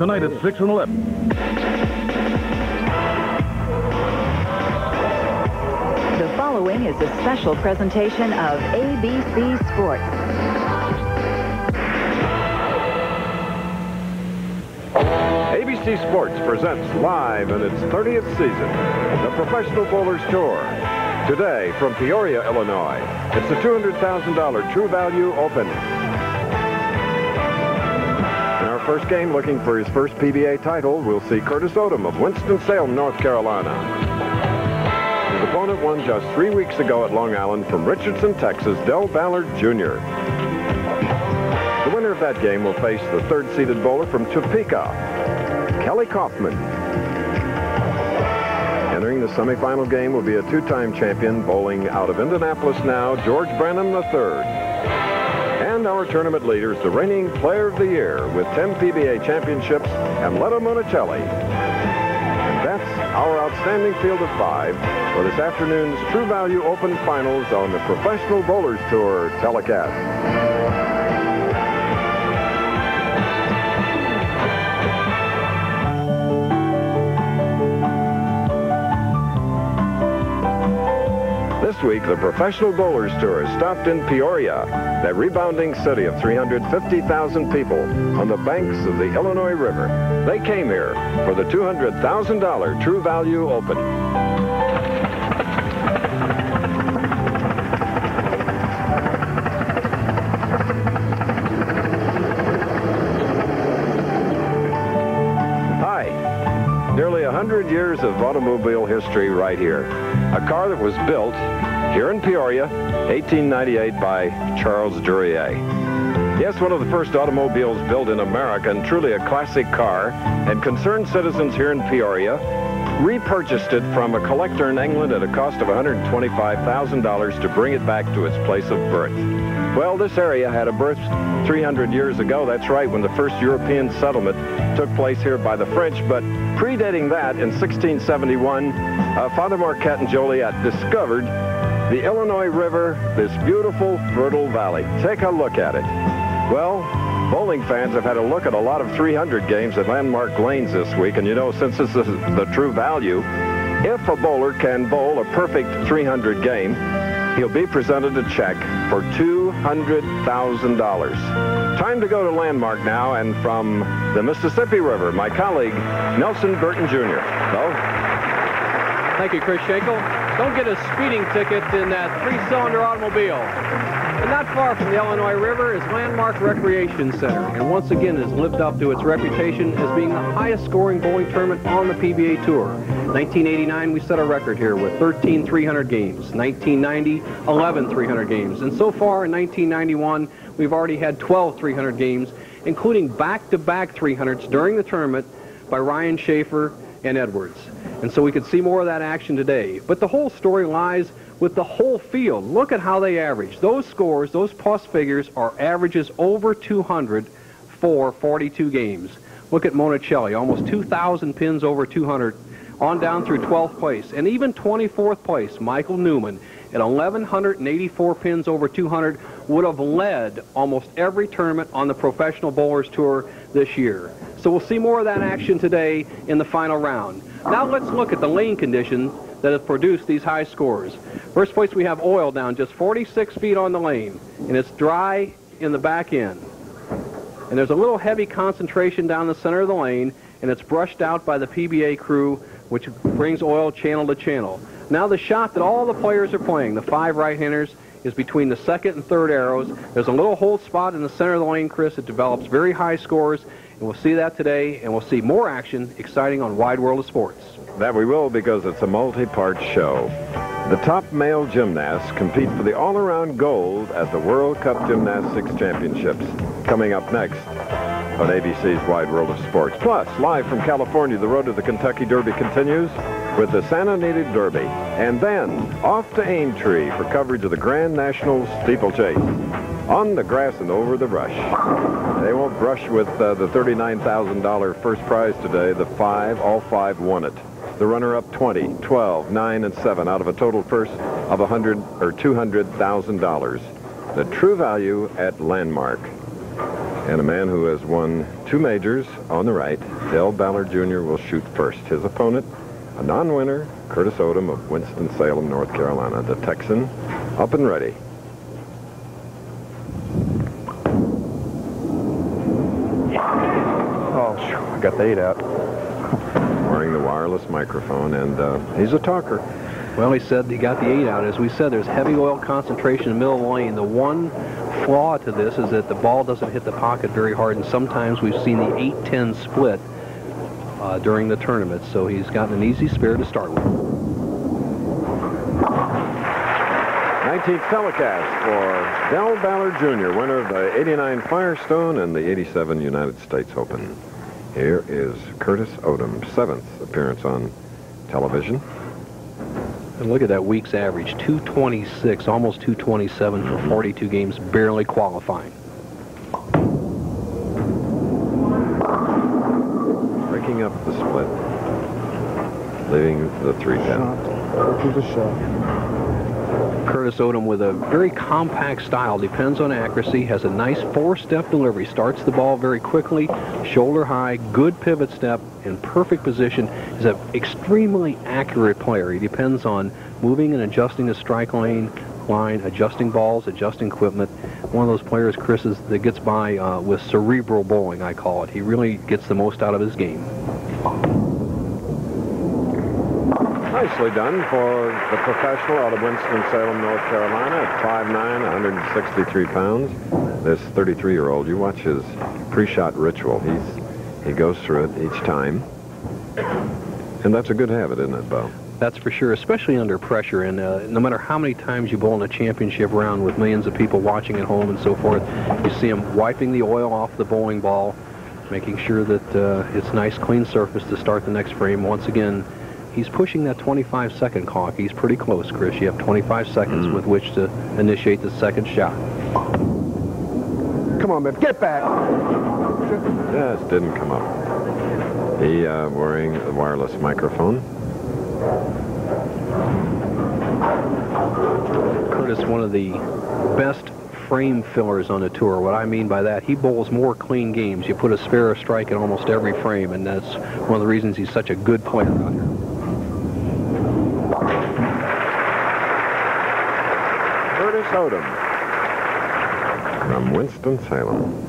tonight at 6 and 11. The following is a special presentation of ABC Sports. ABC Sports presents live in its 30th season, the Professional Bowlers Tour. Today, from Peoria, Illinois, it's the $200,000 True Value Open. In our first game, looking for his first PBA title, we'll see Curtis Odom of Winston-Salem, North Carolina. His opponent won just 3 weeks ago at Long Island from Richardson, Texas, Del Ballard Jr. The winner of that game will face the third-seeded bowler from Topeka, Kelly Coffman. Entering the semifinal game will be a two-time champion bowling out of Indianapolis now, George Branham III. And our tournament leader is the reigning player of the year with 10 PBA championships, Amleto Monacelli. And that's our outstanding field of five for this afternoon's True Value Open Finals on the Professional Bowlers Tour telecast. This week, the Professional Bowlers Tour stopped in Peoria, that rebounding city of 350,000 people on the banks of the Illinois River. They came here for the $200,000 True Value Open. Hi. Nearly 100 years of automobile history right here. A car that was built here in Peoria, 1898, by Charles Duryea. Yes, one of the first automobiles built in America, and truly a classic car, and concerned citizens here in Peoria repurchased it from a collector in England at a cost of $125,000 to bring it back to its place of birth. Well, this area had a birth 300 years ago. That's right, when the first European settlement took place here by the French, but predating that, in 1671, Father Marquette and Joliet discovered the Illinois River, this beautiful, fertile valley. Take a look at it. Well, bowling fans have had a look at a lot of 300 games at Landmark Lanes this week, and you know, since this is the True Value, if a bowler can bowl a perfect 300 game, he'll be presented a check for $200,000. Time to go to Landmark now, and from the Mississippi River, my colleague, Nelson Burton, Jr. So, thank you, Chris Schenkel. Don't get a speeding ticket in that three-cylinder automobile. And not far from the Illinois River is Landmark Recreation Center, and once again has lived up to its reputation as being the highest-scoring bowling tournament on the PBA Tour. 1989, we set a record here with 13 300 games. 1990, 11 300 games. And so far in 1991, we've already had 12 300 games, including back-to-back 300s during the tournament by Ryan Schaefer and Edwards. And so we could see more of that action today. But the whole story lies with the whole field. Look at how they average. Those scores, those plus figures, are averages over 200 for 42 games. Look at Monacelli, almost 2,000 pins over 200. On down through 12th place, and even 24th place, Michael Newman, at 1,184 pins over 200, would have led almost every tournament on the Professional Bowlers Tour this year. So we'll see more of that action today in the final round. Now let's look at the lane condition that has produced these high scores. First place, we have oil down just 46 feet on the lane, and it's dry in the back end. And there's a little heavy concentration down the center of the lane, and it's brushed out by the PBA crew, which brings oil channel to channel. Now the shot that all the players are playing, the five right-handers, is between the second and third arrows. There's a little hold spot in the center of the lane, Chris. It develops very high scores, and we'll see that today, and we'll see more action exciting on Wide World of Sports. That we will, because it's a multi-part show. The top male gymnasts compete for the all-around gold at the World Cup Gymnastics Championships. Coming up next on ABC's Wide World of Sports. Plus, live from California, the road to the Kentucky Derby continues with the Santa Anita Derby. And then, off to Aintree for coverage of the Grand National Steeplechase. On the grass and over the brush. They won't brush with the $39,000 first prize today. The five, all five won it. The runner-up 20, 12, 9, and 7 out of a total purse of $100,000 or $200,000. The True Value at Landmark. And a man who has won two majors on the right, Del Ballard Jr., will shoot first. His opponent, a non-winner, Curtis Odom of Winston-Salem, North Carolina. The Texan, up and ready. Oh, I got the 8 out. Wearing the wireless microphone, and he's a talker. Well, he said he got the 8 out. As we said, there's heavy oil concentration in middle lane. The one flaw to this is that the ball doesn't hit the pocket very hard, and sometimes we've seen the 8-10 split during the tournament, so he's gotten an easy spare to start with. 19th telecast for Del Ballard Jr., winner of the 89 Firestone and the 87 United States Open. Here is Curtis Odom, 7th appearance on television. And look at that week's average, 226, almost 227 for 42 games, barely qualifying. Breaking up the split, leaving the 3-10. Curtis Odom with a very compact style, depends on accuracy, has a nice 4-step delivery, starts the ball very quickly, shoulder high, good pivot step, in perfect position. Is an extremely accurate player. He depends on moving and adjusting the strike line, adjusting balls, adjusting equipment. One of those players, Chris, is, that gets by with cerebral bowling, I call it. He really gets the most out of his game. Nicely done for the professional out of Winston-Salem, North Carolina, at 5'9", 163 pounds. This 33-year-old, you watch his pre-shot ritual. He goes through it each time. And that's a good habit, isn't it, Bo? That's for sure, especially under pressure. And no matter how many times you bowl in a championship round with millions of people watching at home and so forth, you see him wiping the oil off the bowling ball, making sure that it's a nice, clean surface to start the next frame. Once again, he's pushing that 25-second clock. He's pretty close, Chris. You have 25 seconds with which to initiate the second shot. Come on, man. Get back. Yes, didn't come up. He wearing a wireless microphone. Curtis, one of the best frame fillers on the tour. What I mean by that, he bowls more clean games. You put a spare or strike in almost every frame, and that's one of the reasons he's such a good player out here. Curtis Odom from Winston-Salem.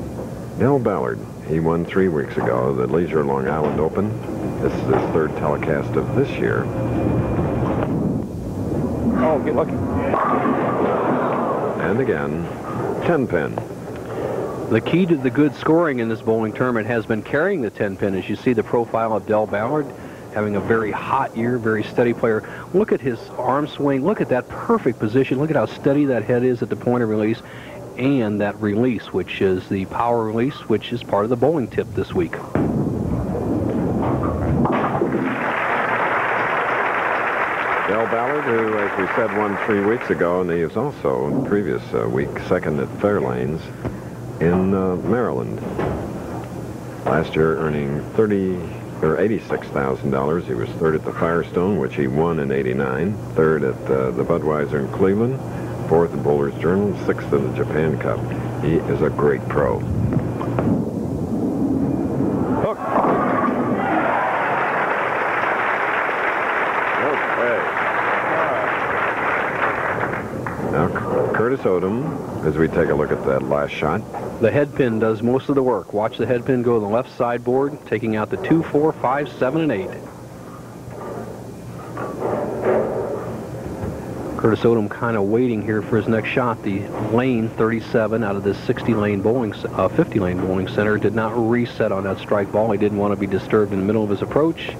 Del Ballard, he won 3 weeks ago the Leisure Long Island Open. This is his third telecast of this year. Oh, get lucky. And again, 10-pin. The key to the good scoring in this bowling tournament has been carrying the 10-pin. As you see the profile of Del Ballard, having a very hot year, very steady player. Look at his arm swing. Look at that perfect position. Look at how steady that head is at the point of release. And that release, which is the power release, which is part of the bowling tip this week. Del Ballard, who, as we said, won 3 weeks ago, and he was also in the previous week second at Fairlanes in Maryland. Last year, earning $86,000. He was third at the Firestone, which he won in '89. Third at the Budweiser in Cleveland. Fourth in Bowler's Journal, sixth in the Japan Cup. He is a great pro. Hook. Okay. Now, Curtis Odom, as we take a look at that last shot. The head pin does most of the work. Watch the head pin go to the left sideboard, taking out the 2, 4, 5, 7, and 8. Curtis Odom kind of waiting here for his next shot. The lane 37 out of this 50-lane bowling center did not reset on that strike ball. He didn't want to be disturbed in the middle of his approach,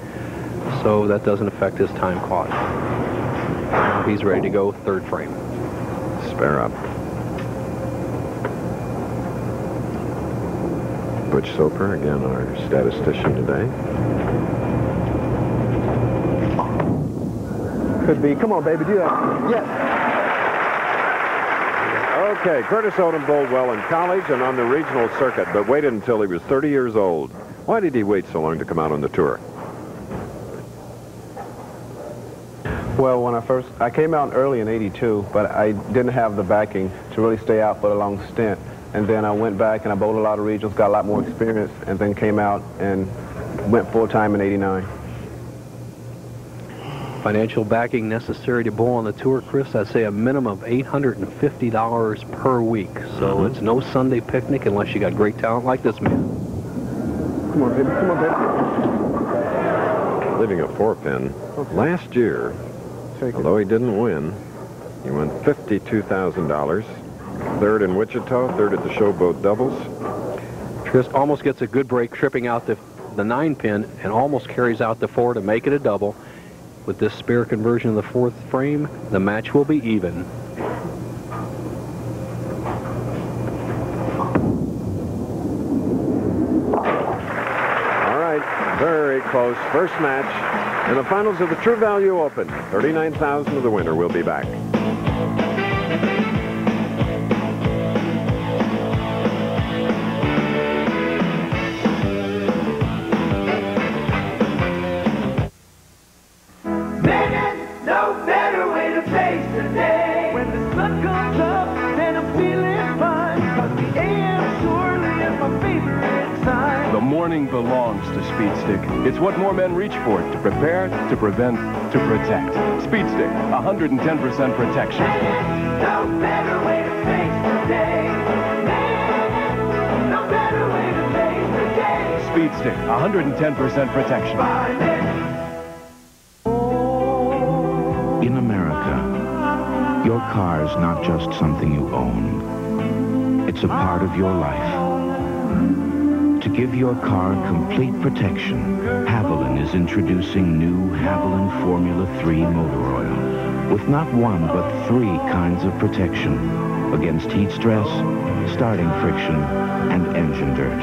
so that doesn't affect his time clock. He's ready to go, third frame. Spare up. Butch Soper, again, our statistician today. Could be. Come on, baby, do that. Yes. Okay, Curtis Odom bowled well in college and on the regional circuit, but waited until he was 30 years old. Why did he wait so long to come out on the tour? Well, when I came out early in '82, but I didn't have the backing to really stay out for a long stint. And then I went back and I bowled a lot of regionals, got a lot more experience, and then came out and went full-time in '89. Financial backing necessary to bowl on the tour, Chris, I'd say a minimum of $850 per week. So it's no Sunday picnic unless you got great talent like this man. Come on, baby. Come on, baby. Leaving a four pin. Okay. Last year, although he didn't win, he won $52,000. Third in Wichita, third at the Showboat doubles. Chris almost gets a good break, tripping out the nine pin and almost carries out the four to make it a double. With this spare conversion in the fourth frame, the match will be even. All right, very close. First match in the finals of the True Value Open. $39,000 of the winner. We'll be back. It's what more men reach for, to prepare, to prevent, to protect. Speed Stick, 110% protection. Man, no better way to face the day. Man, no better way to face the day. Speed Stick, 110% protection. In America, your car is not just something you own. It's a part of your life. To give your car complete protection, Haviland is introducing new Haviland Formula 3 motor oil with not one but three kinds of protection against heat stress, starting friction, and engine dirt.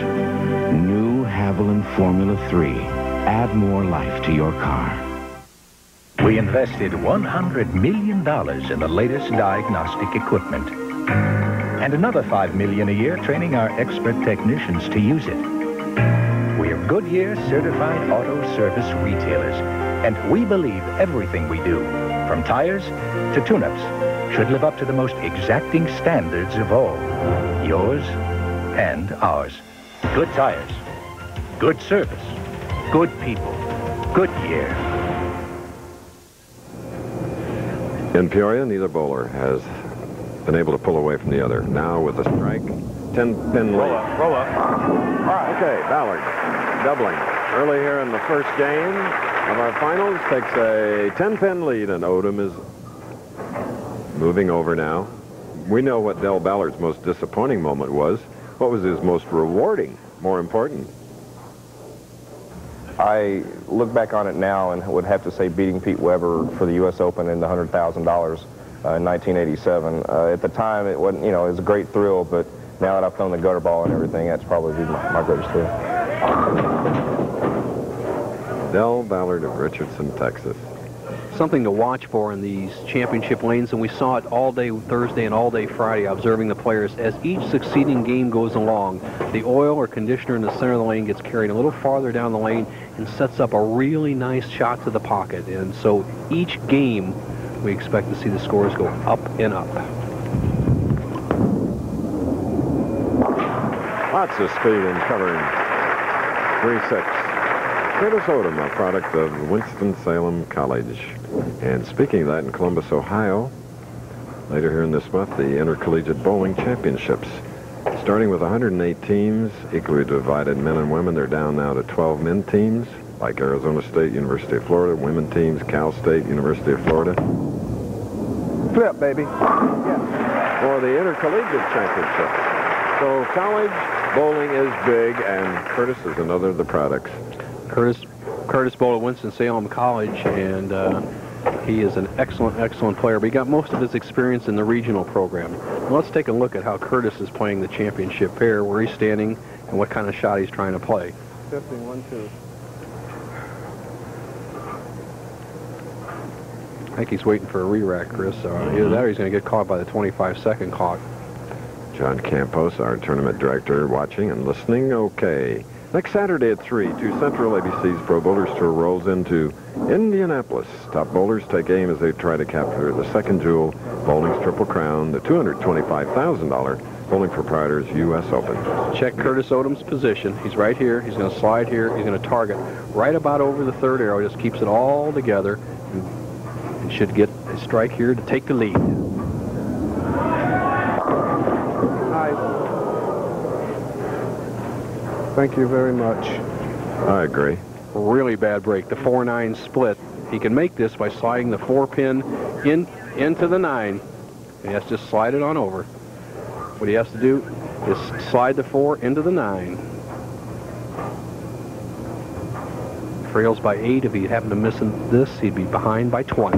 New Haviland Formula 3. Add more life to your car. We invested $100 million in the latest diagnostic equipment. And another $5 million a year training our expert technicians to use it. We are Goodyear certified auto service retailers, and we believe everything we do, from tires to tune-ups, should live up to the most exacting standards of all, yours and ours. Good tires, good service, good people, Goodyear. In Peoria, neither bowler has been able to pull away from the other. Now with a strike, 10-pin roll up, roll up. All right. Okay, Ballard doubling early here in the first game of our finals, takes a 10-pin lead, and Odom is moving over now. We know what Del Ballard's most disappointing moment was. What was his most rewarding, more important? I look back on it now and would have to say beating Pete Weber for the U.S. Open and the $100,000. In 1987. At the time, it wasn't, you know, it was a great thrill, but now that I've thrown the gutter ball and everything, that's probably my greatest thrill. Del Ballard of Richardson, Texas. Something to watch for in these championship lanes, and we saw it all day Thursday and all day Friday, observing the players. As each succeeding game goes along, the oil or conditioner in the center of the lane gets carried a little farther down the lane and sets up a really nice shot to the pocket. And so each game, we expect to see the scores go up and up. Lots of speed in covering 3-6. Curtis Odom, a product of Winston-Salem College. And speaking of that, in Columbus, Ohio, later here in this month, the Intercollegiate Bowling Championships. Starting with 108 teams, equally divided men and women. They're down now to 12 men teams, like Arizona State, University of Florida, women teams, Cal State, University of Florida. Flip, baby. Yeah. For the Intercollegiate Championship. So college bowling is big, and Curtis is another of the products. Curtis bowled at Winston-Salem College, and he is an excellent, excellent player. But he got most of his experience in the regional program. Now let's take a look at how Curtis is playing the championship pair, where he's standing, and what kind of shot he's trying to play. Definitely 1-2. I think he's waiting for a re-rack, Chris. Either that or he's going to get caught by the 25-second clock. John Campos, our tournament director, watching and listening. Okay. Next Saturday at 3, two Central ABC's Pro Bowlers Tour rolls into Indianapolis. Top bowlers take aim as they try to capture the second jewel, bowling's Triple Crown, the $225,000 Bowling Proprietors U.S. Open. Check Curtis Odom's position. He's right here. He's going to slide here. He's going to target right about over the third arrow. Just keeps it all together and should get a strike here to take the lead. Hi. Thank you very much. I agree. Really bad break. The 4-9 split. He can make this by sliding the 4-pin into the 9. He has to just slide it on over. What he has to do is slide the 4 into the 9. Trails by 8. If he happened to miss this, he'd be behind by 20.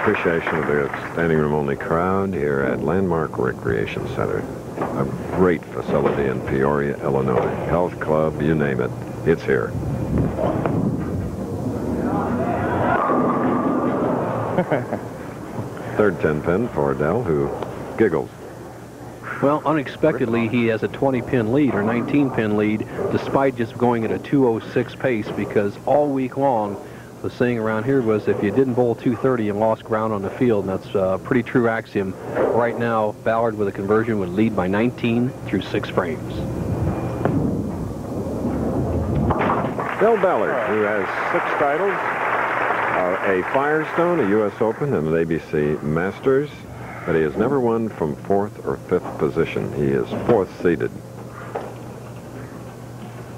Appreciation of the standing room only crowd here at Landmark Recreation Center. A great facility in Peoria, Illinois. Health club, you name it, it's here. Third 10-pin for Dell, who giggles. Well, unexpectedly, he has a 20-pin lead or 19-pin lead, despite just going at a 2:06 pace, because all week long, the saying around here was if you didn't bowl 230, you lost ground on the field, and that's a pretty true axiom. Right now, Ballard with a conversion would lead by 19 through 6 frames. Del Ballard, who has 6 titles. A Firestone, a U.S. Open, and an ABC Masters, but he has never won from 4th or 5th position. He is 4th seeded.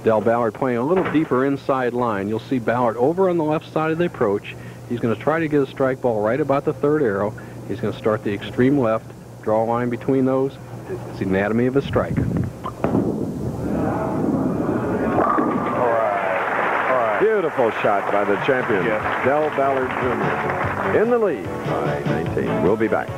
Del Ballard playing a little deeper inside line. You'll see Ballard over on the left side of the approach. He's going to try to get a strike ball right about the third arrow. He's going to start the extreme left, draw a line between those. It's the anatomy of a strike. Beautiful shot by the champion, yes. Del Ballard Jr. in the lead by 19. We'll be back.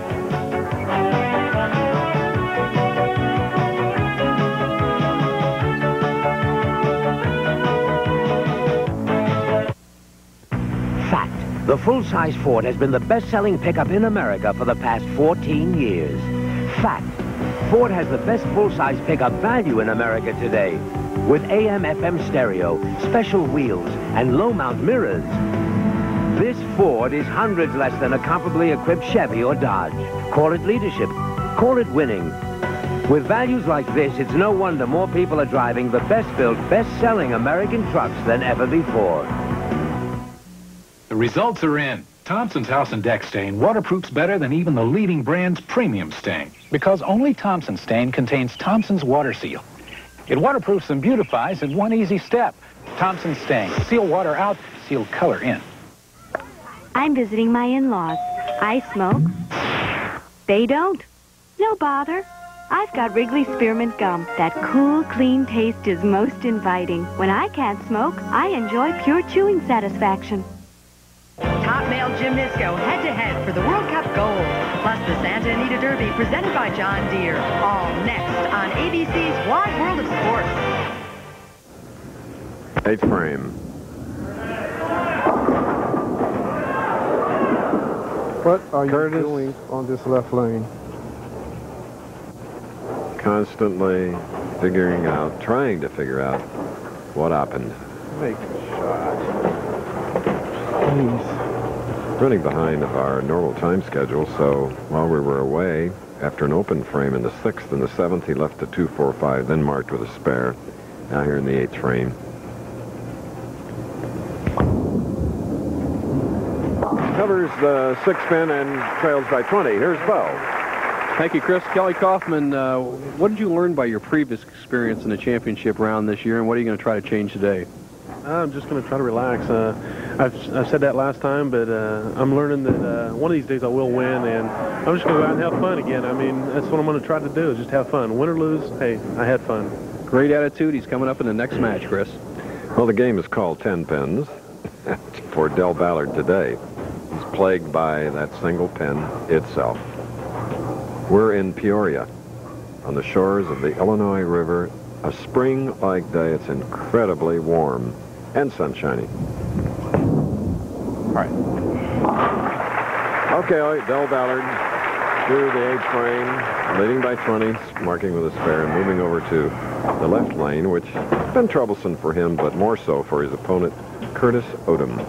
Fact. The full-size Ford has been the best-selling pickup in America for the past 14 years. Fact. Ford has the best full-size pickup value in America today. With AM/FM stereo, special wheels, and low-mount mirrors, this Ford is hundreds less than a comparably equipped Chevy or Dodge. Call it leadership. Call it winning. With values like this, it's no wonder more people are driving the best-built, best-selling American trucks than ever before. The results are in. Thompson's House and Deck Stain waterproofs better than even the leading brand's premium stain. Because only Thompson Stain contains Thompson's Water Seal. It waterproofs and beautifies in one easy step. Thompson Stain. Seal water out, seal color in. I'm visiting my in-laws. I smoke. They don't. No bother. I've got Wrigley Spearmint Gum. That cool, clean taste is most inviting. When I can't smoke, I enjoy pure chewing satisfaction. Top male Gymnisco head-to-head for the World Cup gold. Plus the Santa Anita Derby presented by John Deere. All next on ABC's Wide World of Sports. 8th frame. What are Curtis you doing on this left lane? Constantly figuring out, trying to figure out what happened. Make a shot. Please. Running behind of our normal time schedule, so while we were away, after an open frame in the 6th and the 7th, he left the 2-4-5, then marked with a spare. Now here in the 8th frame. Covers the 6-pin and trails by 20. Here's Bo. Thank you, Chris. Kelly Coffman, what did you learn by your previous experience in the championship round this year, and what are you going to try to change today? I'm just going to try to relax. I said that last time, but I'm learning that one of these days I will win, and I'm just going to go out and have fun again. I mean, that's what I'm going to try to do, is just have fun. Win or lose, hey, I had fun. Great attitude. He's coming up in the next match, Chris. Well, the game is called 10 pins for Del Ballard today. He's plagued by that single pin itself. We're in Peoria on the shores of the Illinois River. A spring-like day. It's incredibly warm and sunshiny. All right. Okay, Del Ballard through the 8th frame, leading by 20, marking with a spare, and moving over to the left lane, which has been troublesome for him, but more so for his opponent, Curtis Odom.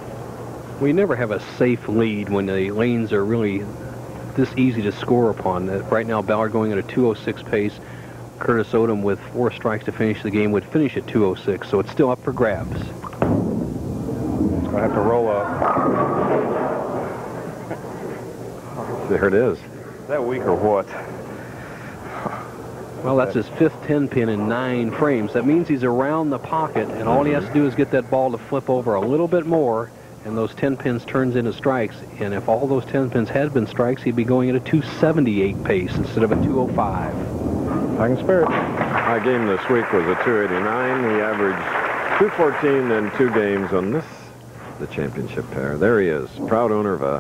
We never have a safe lead when the lanes are really this easy to score upon. Right now, Ballard going at a 206 pace. Curtis Odom with 4 strikes to finish the game would finish at 206, so it's still up for grabs. I have to roll up. There it is. Is that weak or what? Well, that's his 5th 10 pin in 9 frames. That means he's around the pocket, and all he has to do is get that ball to flip over a little bit more, and those 10 pins turns into strikes. And if all those 10 pins had been strikes, he'd be going at a 278 pace instead of a 205. I can spare it. My game this week was a 289. We averaged 214 in 2 games on this, the championship pair. There he is, proud owner of a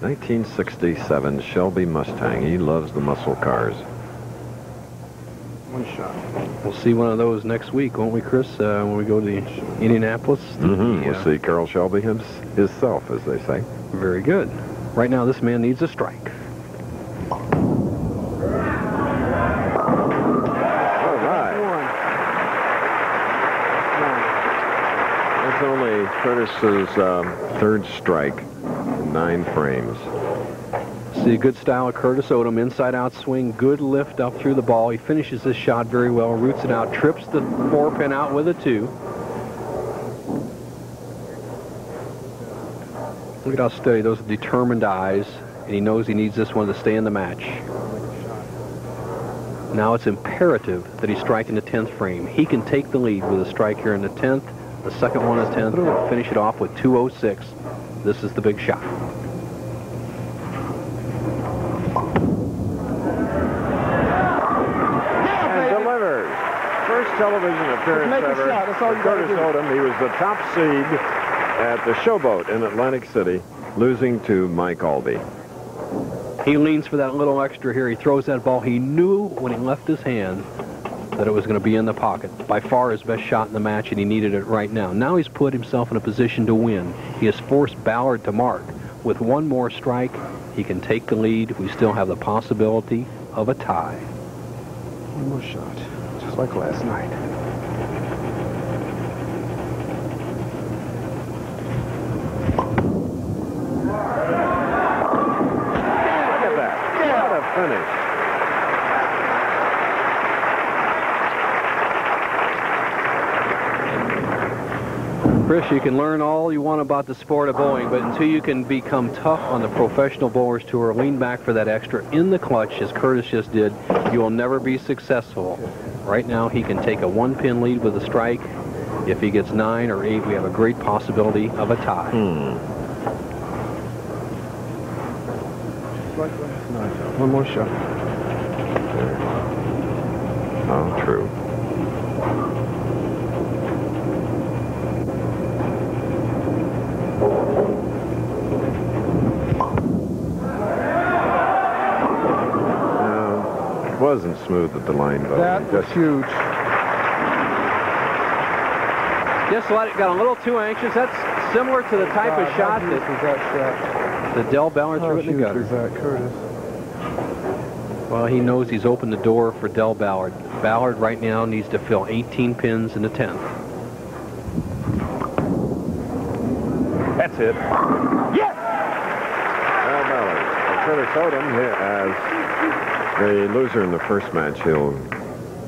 1967 Shelby Mustang. He loves the muscle cars. One shot. We'll see one of those next week, won't we, Chris? When we go to Indianapolis. We'll see Carroll Shelby himself, as they say. Very good. Right now, this man needs a strike. All right. That's only Curtis's 3rd strike in 9 frames. See a good style of Curtis Odom, inside-out swing, good lift up through the ball. He finishes this shot very well, roots it out, trips the 4-pin out with a 2. Look at how steady. Those are determined eyes, and he knows he needs this one to stay in the match. Now it's imperative that he strike in the 10th frame. He can take the lead with a strike here in the 10th, the second one is 10th, and finish it off with 206. This is the big shot. Television appearance ever. Curtis Odom, he was the top seed at the Showboat in Atlantic City, losing to Mike Aulby. He leans for that little extra here. He throws that ball. He knew when he left his hand that it was going to be in the pocket. By far his best shot in the match, and he needed it right now. Now he's put himself in a position to win. He has forced Ballard to mark. With one more strike, he can take the lead. We still have the possibility of a tie. One more shot. Like last night. Look at that. What a finish. Chris, you can learn all you want about the sport of bowling, but until you can become tough on the Professional Bowlers Tour, lean back for that extra in the clutch, as Curtis just did, you will never be successful. Right now, he can take a 1-pin lead with a strike. If he gets 9 or 8, we have a great possibility of a tie. One more shot. There. Oh, true. Wasn't smooth at the line, though. That was huge. Just got a little too anxious. That's similar to the type of shot that Del Ballard threw in the gutter. Curtis? Well, he knows he's opened the door for Del Ballard. Ballard right now needs to fill 18 pins in the 10th. That's it. Yes! Del Ballard. Curtis Odom here as the loser in the first match. He'll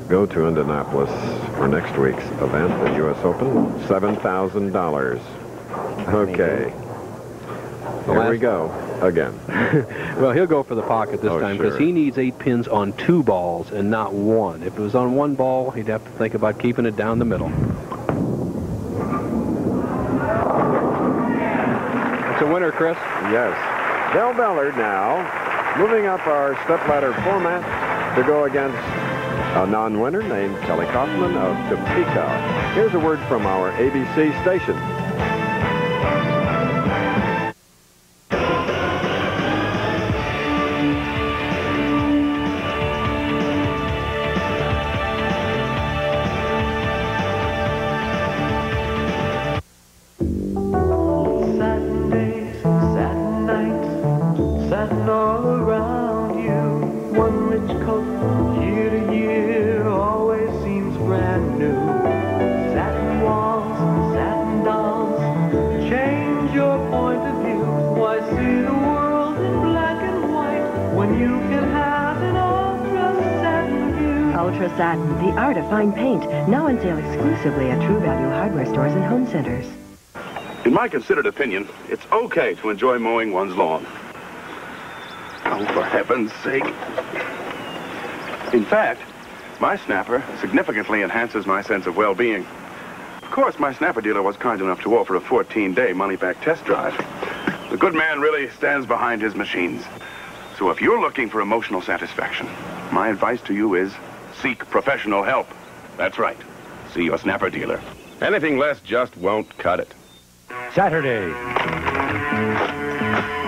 go to Indianapolis for next week's event, the U.S. Open, $7,000. Okay. Here we go again. Well, he'll go for the pocket this time because he needs 8 pins on 2 balls and not 1. If it was on 1 ball, he'd have to think about keeping it down the middle. It's a winner, Chris. Yes. Del Ballard now, moving up our stepladder format to go against a non-winner named Kelly Coffman of Topeka. Here's a word from our ABC station. Year always seems brand new. Satin walls, satin dolls. Ultra Satin, the art of fine paint, now on sale exclusively at True Value hardware stores and home centers. In my considered opinion, it's okay to enjoy mowing one's lawn. Oh, for heaven's sake. In fact, my snapper significantly enhances my sense of well-being. Of course, my snapper dealer was kind enough to offer a 14-day money-back test drive. The good man really stands behind his machines. So if you're looking for emotional satisfaction, my advice to you is seek professional help. That's right. See your snapper dealer. Anything less just won't cut it. Saturday,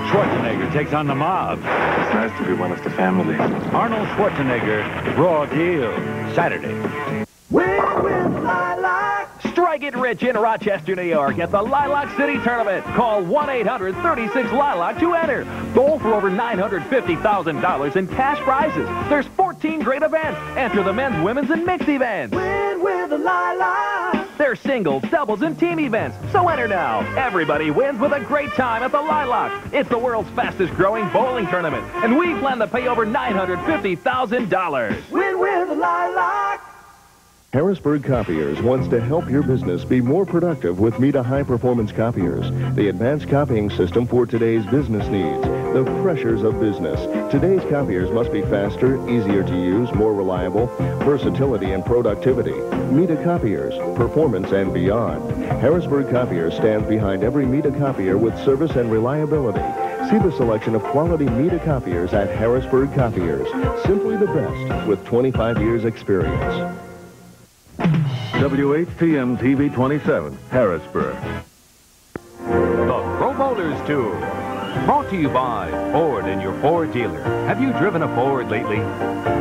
Schwarzenegger takes on the mob. It's nice to be one of the family. Arnold Schwarzenegger, Raw Deal, Saturday. Win with Lilac. Strike it rich in Rochester, New York at the Lilac City Tournament. Call 1-800-36-LILAC to enter. Bowl for over $950,000 in cash prizes. There's 14 great events. Enter the men's, women's, and mixed events. Win with Lilac. They're singles, doubles, and team events. So enter now. Everybody wins with a great time at the Lilac. It's the world's fastest-growing bowling tournament, and we plan to pay over $950,000. Win with the Lilac. Harrisburg Copiers wants to help your business be more productive with Meta high-performance copiers, the advanced copying system for today's business needs, the pressures of business. Today's copiers must be faster, easier to use, more reliable, versatility and productivity. Meta Copiers, performance and beyond. Harrisburg Copiers stands behind every Meta copier with service and reliability. See the selection of quality Meta copiers at Harrisburg Copiers. Simply the best with 25 years experience. WHTM TV 27, Harrisburg. The Pro Bowlers Tour. Brought to you by Ford and your Ford dealer. Have you driven a Ford lately?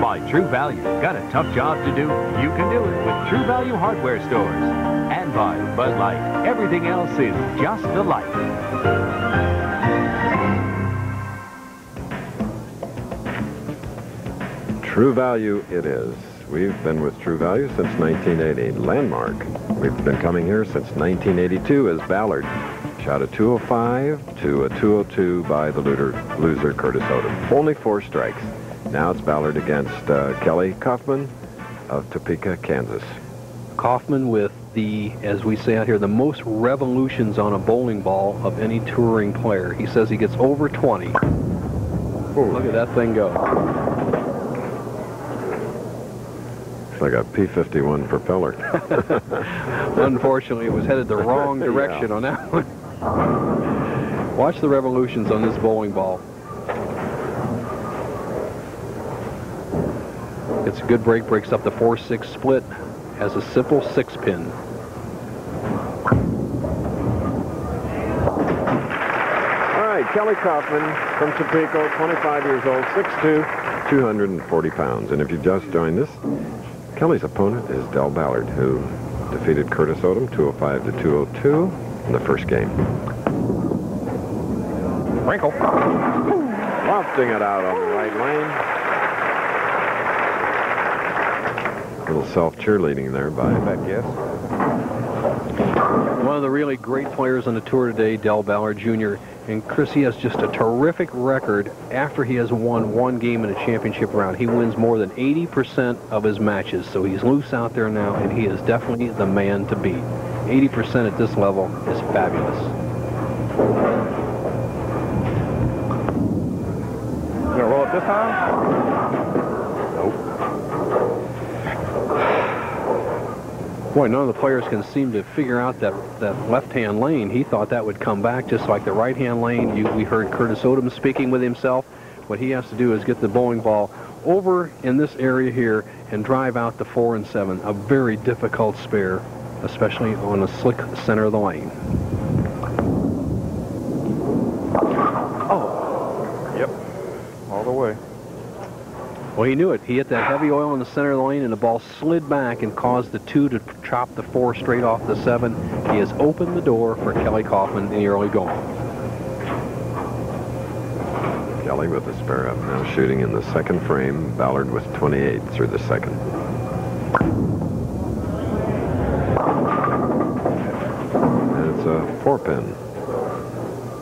By True Value. Got a tough job to do? You can do it with True Value hardware stores. And by Bud Light. Everything else is just the light. True Value it is. We've been with True Value since 1980. Landmark, we've been coming here since 1982 as Ballard. Shot a 205 to a 202 by the loser Curtis Odom. Only 4 strikes. Now it's Ballard against Kelly Coffman of Topeka, Kansas. Coffman with the, as we say out here, the most revolutions on a bowling ball of any touring player. He says he gets over 20. Ooh. Look at that thing go. I got P-51 propeller. Unfortunately, it was headed the wrong direction on that one. Watch the revolutions on this bowling ball. It's a good break, breaks up the 4-6 split, has a simple 6-pin. All right, Kelly Coffman from Topeka, 25 years old, 6'2", 240 pounds. And if you just joined us, Kelly's opponent is Del Ballard, who defeated Curtis Odom 205 to 202 in the first game. Wrinkle. Lofting it out on the right lane. A little self-cheerleading there by Becker. One of the really great players on the tour today, Del Ballard Jr. And Chris, he has just a terrific record after he has won one game in a championship round. He wins more than 80% of his matches, so he's loose out there now, and he is definitely the man to beat. 80% at this level is fabulous. Gonna roll it this time? Nope. Boy, none of the players can seem to figure out that left-hand lane. He thought that would come back just like the right-hand lane. We heard Curtis Odom speaking with himself. What he has to do is get the bowling ball over in this area here and drive out the 4 and 7. A very difficult spare, especially on a slick center of the lane. Oh. Yep. All the way. Well, he knew it. He hit that heavy oil in the center of the lane, and the ball slid back and caused the 2 to chop the 4 straight off the 7. He has opened the door for Kelly Coffman in the early going. Kelly with a spare up now, shooting in the second frame. Ballard with 28 through the second. And it's a 4-pin.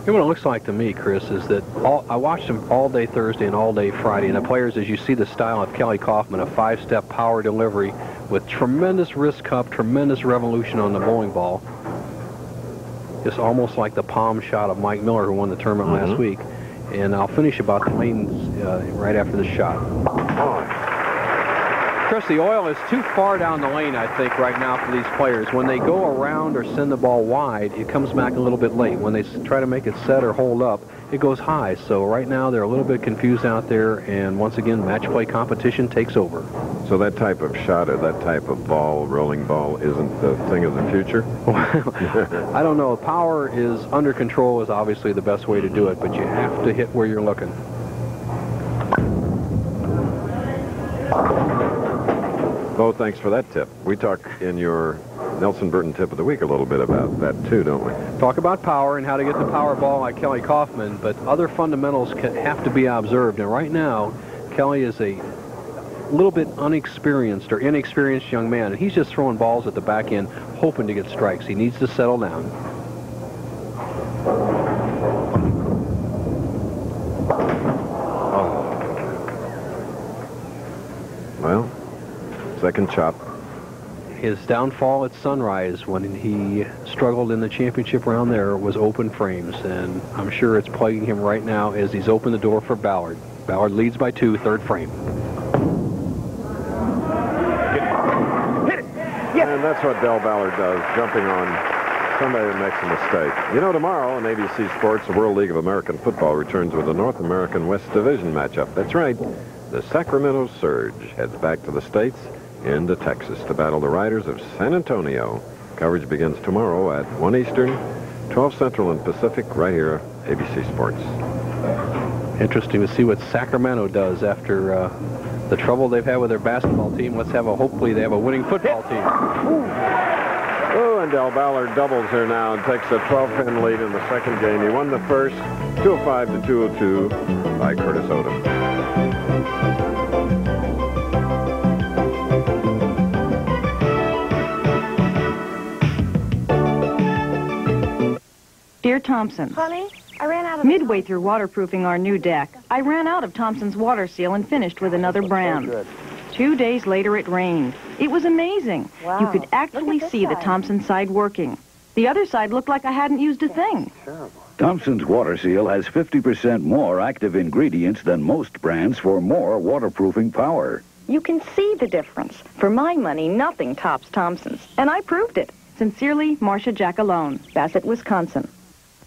You know what it looks like to me, Chris, is that I watched him all day Thursday and all day Friday, and the players, as you see the style of Kelly Coffman, a five-step power delivery with tremendous wrist cup, tremendous revolution on the bowling ball. It's almost like the palm shot of Mike Miller, who won the tournament last week. And I'll finish about the lanes right after the shot. Chris, the oil is too far down the lane, I think, right now for these players. When they go around or send the ball wide, it comes back a little bit late. When they try to make it set or hold up, it goes high. So right now they're a little bit confused out there, and once again, match play competition takes over. So that type of shot or that type of ball, rolling ball, isn't the thing of the future? Well, I don't know. Power is under control is obviously the best way to do it, but you have to hit where you're looking. Bo, thanks for that tip. We talked in your Nelson Burton tip of the week a little bit about that too, don't we? Talk about power and how to get the power ball like Kelly Coffman, but other fundamentals have to be observed. And right now, Kelly is a little bit unexperienced or inexperienced young man, and he's just throwing balls at the back end, hoping to get strikes. He needs to settle down. Well, second chop. His downfall at Sunrise when he struggled in the championship round there was open frames, and I'm sure it's plaguing him right now as he's opened the door for Ballard. Ballard leads by two, third frame. Hit it. Yes. And that's what Del Ballard does, jumping on somebody that makes a mistake. You know, tomorrow on ABC Sports, the World League of American Football returns with a North American West Division matchup. That's right. The Sacramento Surge heads back to the States, into Texas, to battle the Riders of San Antonio. Coverage begins tomorrow at 1 Eastern, 12 Central and Pacific, right here, ABC Sports. Interesting to see what Sacramento does after the trouble they've had with their basketball team. Let's have a, hopefully they have a winning football team. Oh, and Del Ballard doubles here now and takes a 12-pin lead in the second game. He won the first, 205 to 202 by Curtis Odom. Dear Thompson, Honey, I ran out of midway through waterproofing our new deck, I ran out of Thompson's water seal and finished with another brown. So 2 days later, it rained. It was amazing. Wow. You could actually see the Thompson side working. The other side looked like I hadn't used a thing. Thompson's water seal has 50% more active ingredients than most brands for more waterproofing power. You can see the difference. For my money, nothing tops Thompson's. And I proved it. Sincerely, Marcia Jackalone, Bassett, Wisconsin.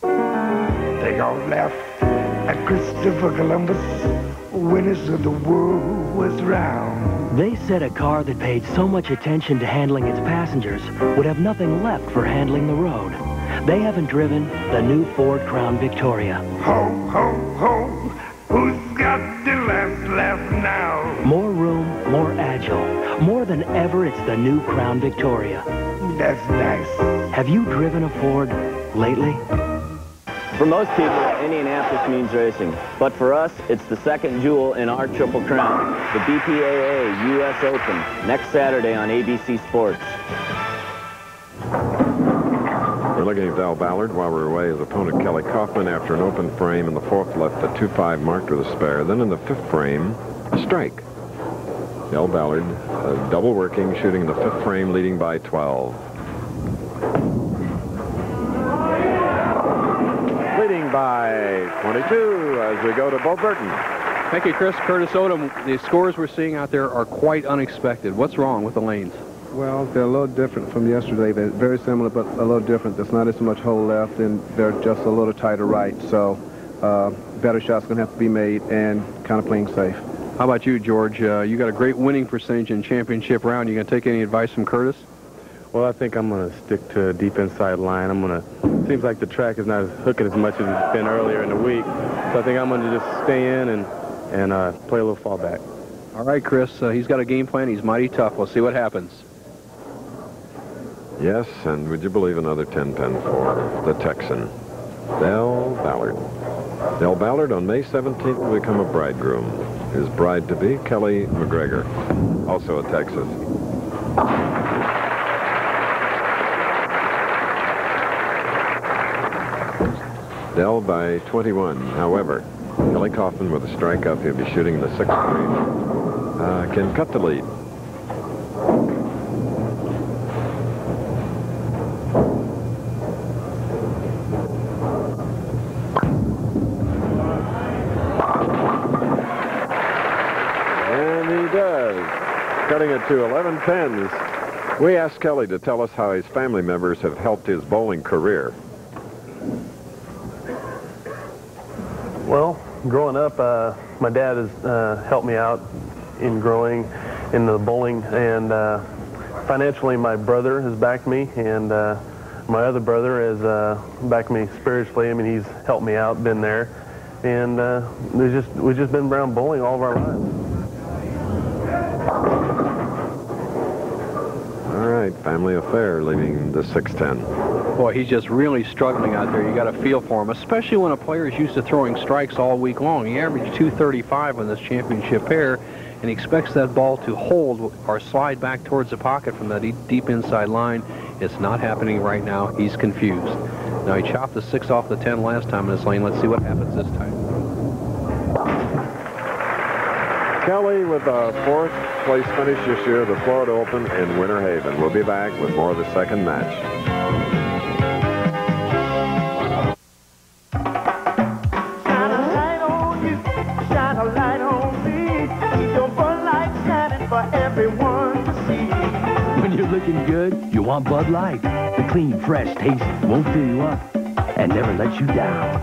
Take off left at Christopher Columbus, winners of the world was round. They said a car that paid so much attention to handling its passengers would have nothing left for handling the road. They haven't driven the new Ford Crown Victoria. Ho, ho, ho, who's got the left now? More room, more agile. More than ever, it's the new Crown Victoria. That's nice. Have you driven a Ford lately? For most people, Indianapolis means racing. But for us, it's the second jewel in our Triple Crown, the BPAA U.S. Open, next Saturday on ABC Sports. We're looking at Del Ballard while we're away. His opponent, Kelly Coffman, after an open frame in the fourth, left the 2-5 marked with a spare. Then in the fifth frame, a strike. Del Ballard, double working, shooting in the fifth frame, leading by 12. By 22 as we go to Bo Burton. Thank you, Chris. Curtis Odom, the scores we're seeing out there are quite unexpected. What's wrong with the lanes? Well, they're a little different from yesterday. They're very similar, but a little different. There's not as much hole left, and they're just a little tighter right. So better shots going to have to be made and kind of playing safe. How about you, George? You got a great winning percentage in championship round. You going to take any advice from Curtis? Well, I think I'm going to stick to a deep inside line. I'm going to, seems like the track is not as hooking as much as it's been earlier in the week. So I think I'm going to just stay in and play a little fallback. All right, Chris, he's got a game plan. He's mighty tough. We'll see what happens. Yes, and would you believe another 10-pin for the Texan, Del Ballard. Del Ballard on May 17th will become a bridegroom. His bride-to-be, Kelly McGregor, also a Texas. Dell by 21. However, Kelly Coffman with a strike up. He'll be shooting the sixth frame. Can cut the lead. And he does. Cutting it to 11 pins. We asked Kelly to tell us how his family members have helped his bowling career. Well, growing up, my dad has helped me out in growing in the bowling, and financially my brother has backed me, and my other brother has backed me spiritually. I mean, he's helped me out, been there, and we've just been around bowling all of our lives. All right, family affair leaving the 6-10. Boy, he's just really struggling out there. You got a feel for him, especially when a player is used to throwing strikes all week long. He averaged 235 on this championship pair, and he expects that ball to hold or slide back towards the pocket from that deep inside line. It's not happening right now. He's confused. Now, he chopped the 6 off the 10 last time in this lane. Let's see what happens this time. Kelly with a fourth place finish this year, the Florida Open in Winter Haven. We'll be back with more of the second match. Good, you want Bud Light. The clean, fresh taste won't fill you up and never let you down.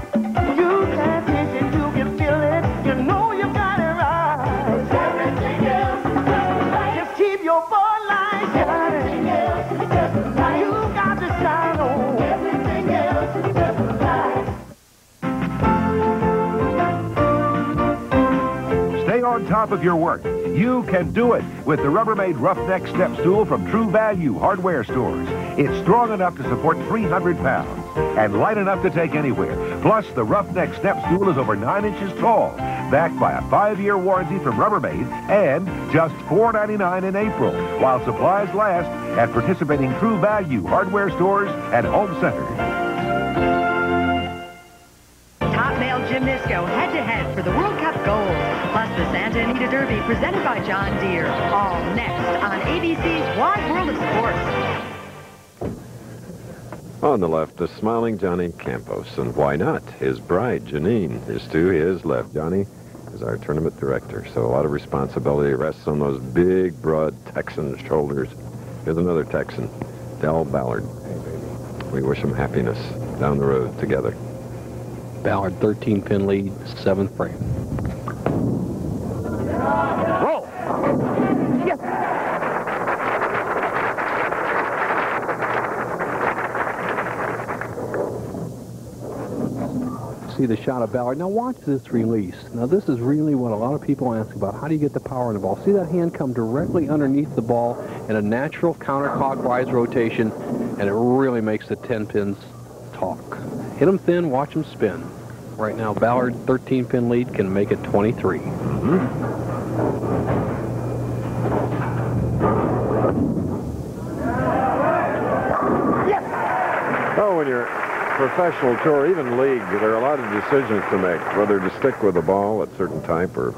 You can't take it, you can feel it, you know you got it right. It's everything else, Bud Light. Just keep your Bud Light. It's everything else, Bud Light. You got the sign on. Everything else, Bud Light. Stay on top of your work. You can do it with the Rubbermaid Roughneck Step Stool from True Value Hardware Stores. It's strong enough to support 300 pounds and light enough to take anywhere. Plus, the Roughneck Step Stool is over 9 inches tall, backed by a 5-year warranty from Rubbermaid and just $4.99 in April, while supplies last at participating True Value Hardware Stores and Home Centers. Gymnasts go head-to-head for the World Cup gold, plus the Santa Anita Derby presented by John Deere. All next on ABC's Wide World of Sports. On the left, the smiling Johnny Campos, and why not? His bride, Janine, is to his left. Johnny is our tournament director, so a lot of responsibility rests on those big, broad Texan shoulders. Here's another Texan, Del Ballard. Hey, baby. We wish him happiness down the road together. Ballard, 13-pin lead, 7th frame. Roll! Yes! See the shot of Ballard. Now watch this release. Now this is really what a lot of people ask about. How do you get the power in the ball? See that hand come directly underneath the ball in a natural counterclockwise rotation, and it really makes the 10-pins talk. Hit him thin, watch him spin. Right now, Ballard, 13-pin lead, can make it 23. Yes! Oh, when you're professional tour, even league, there are a lot of decisions to make, whether to stick with a ball at certain type or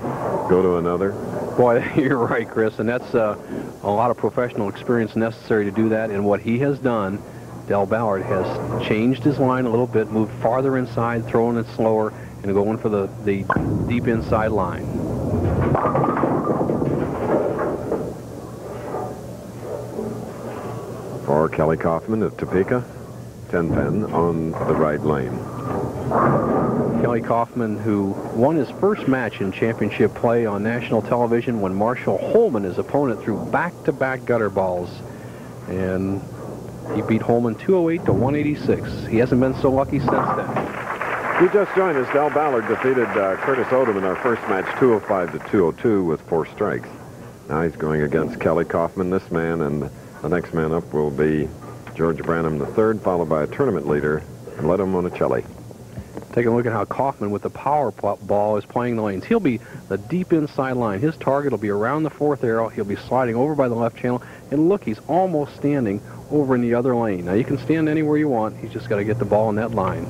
go to another. Boy, you're right, Chris, and that's a lot of professional experience necessary to do that, and what he has done, Del Ballard has changed his line a little bit, moved farther inside, throwing it slower, and going for the deep inside line. For Kelly Coffman of Topeka, 10-pin on the right lane. Kelly Coffman, who won his first match in championship play on national television when Marshall Holman, his opponent, threw back-to-back gutter balls. And he beat Holman 208 to 186. He hasn't been so lucky since then. You just joined us. Del Ballard defeated Curtis Odom in our first match, 205 to 202 with 4 strikes. Now he's going against Kelly Coffman, this man, and the next man up will be George Branham III, followed by a tournament leader, Amleto Monacelli. Take a look at how Coffman with the power ball is playing the lanes. He'll be the deep inside line. His target will be around the 4th arrow. He'll be sliding over by the left channel. And look, he's almost standing over in the other lane. Now, you can stand anywhere you want. He's just got to get the ball in that line.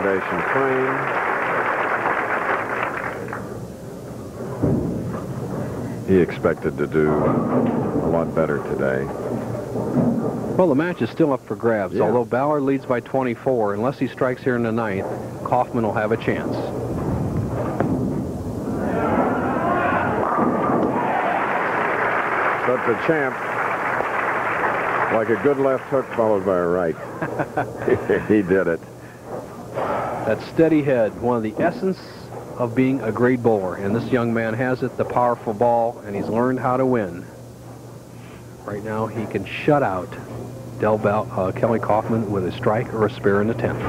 foundation frame. He expected to do a lot better today. Well, the match is still up for grabs. Yeah. Although Ballard leads by 24, unless he strikes here in the ninth, Coffman will have a chance. But the champ, like a good left hook followed by a right. He did it. That steady head, one of the essence of being a great bowler. And this young man has it, the powerful ball, and he's learned how to win. Right now, he can shut out Kelly Coffman with a strike or a spare in the 10th.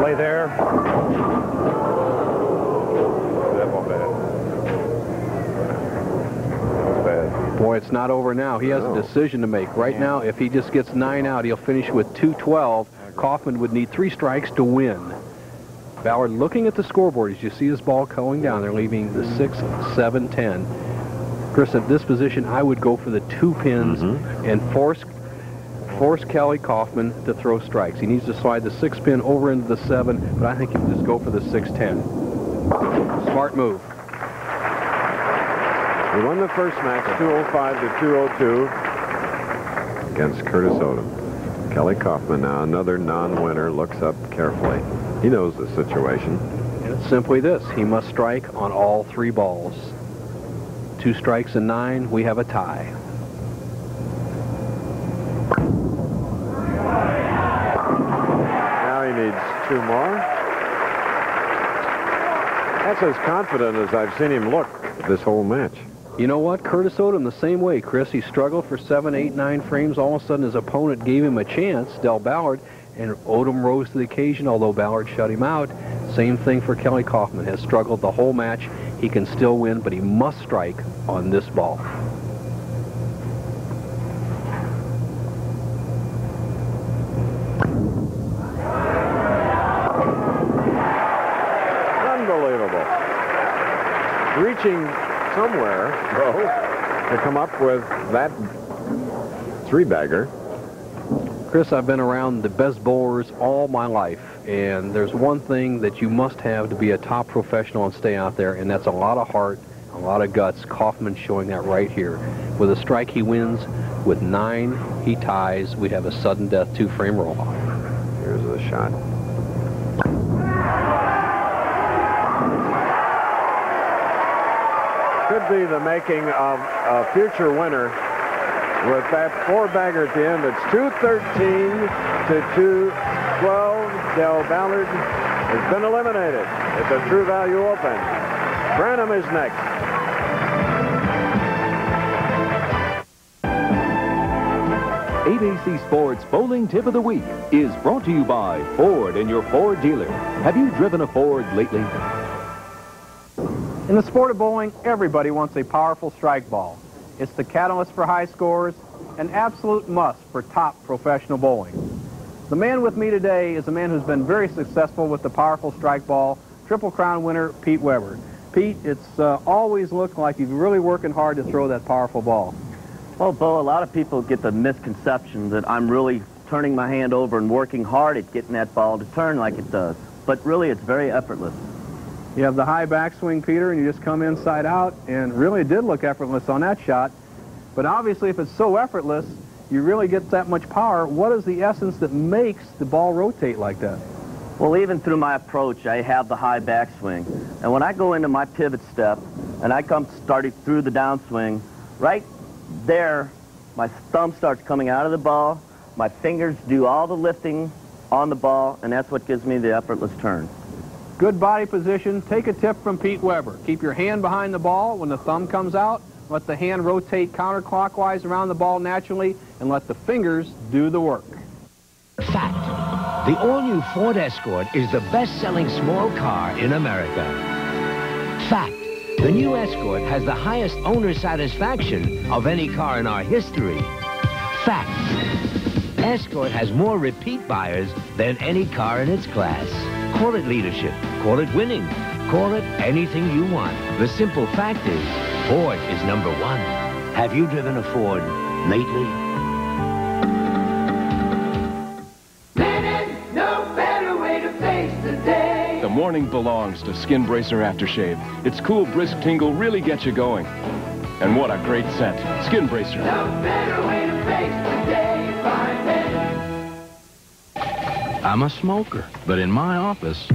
Play there. Boy, it's not over now. He has a decision to make. Right now, if he just gets 9 out, he'll finish with 212. Coffman would need 3 strikes to win. Ballard looking at the scoreboard as you see his ball going down. They're leaving the 6, 7, 10. Chris, at this position, I would go for the 2 pins and force Kelly Coffman to throw strikes. He needs to slide the 6 pin over into the 7, but I think he'll just go for the 6-10. Smart move. He won the first match, 205 to 202 against Curtis Odom. Kelly Coffman now, another non-winner, looks up carefully. He knows the situation. And it's simply this. He must strike on all 3 balls. 2 strikes and 9, we have a tie. Now he needs 2 more. That's as confident as I've seen him look this whole match. You know what? Curtis Odom the same way, Chris. He struggled for 7, 8, 9 frames. All of a sudden, his opponent gave him a chance, Del Ballard, and Odom rose to the occasion, although Ballard shut him out. Same thing for Kelly Coffman. Has struggled the whole match. He can still win, but he must strike on this ball. Unbelievable. Reaching somewhere, though, to come up with that 3-bagger. Chris, I've been around the best bowlers all my life, and there's one thing that you must have to be a top professional and stay out there, and that's a lot of heart, a lot of guts. Coffman showing that right here. With a strike, he wins. With 9, he ties. We have a sudden death 2-frame roll-off. Here's the shot. Could be the making of a future winner with that 4-bagger at the end. It's 213 to 212. Del Ballard has been eliminated at the True Value Open. Branham is next. ABC Sports Bowling Tip of the Week is brought to you by Ford and your Ford dealer. Have you driven a Ford lately? In the sport of bowling, everybody wants a powerful strike ball. It's the catalyst for high scores, an absolute must for top professional bowling. The man with me today is a man who's been very successful with the powerful strike ball, Triple Crown winner Pete Weber. Pete, it's always looked like you're really working hard to throw that powerful ball. Well, Bo, a lot of people get the misconception that I'm really turning my hand over and working hard at getting that ball to turn like it does. But really, it's very effortless. You have the high backswing, Peter, and you just come inside out, and really it did look effortless on that shot. But obviously, if it's so effortless, you really get that much power. What is the essence that makes the ball rotate like that? Well, even through my approach, I have the high backswing. And when I go into my pivot step, and I come starting through the downswing, right there, my thumb starts coming out of the ball, my fingers do all the lifting on the ball, and that's what gives me the effortless turn. Good body position. Take a tip from Pete Weber. Keep your hand behind the ball when the thumb comes out. Let the hand rotate counterclockwise around the ball naturally, and let the fingers do the work. Fact. The all-new Ford Escort is the best-selling small car in America. Fact. The new Escort has the highest owner satisfaction of any car in our history. Fact. Escort has more repeat buyers than any car in its class. Call it leadership, call it winning, call it anything you want. The simple fact is, Ford is number 1. Have you driven a Ford lately? morning belongs to Skinbracer Aftershave. Its cool, brisk tingle really gets you going. And what a great scent. Skinbracer. No better way to face the day by day. I'm a smoker, but in my office,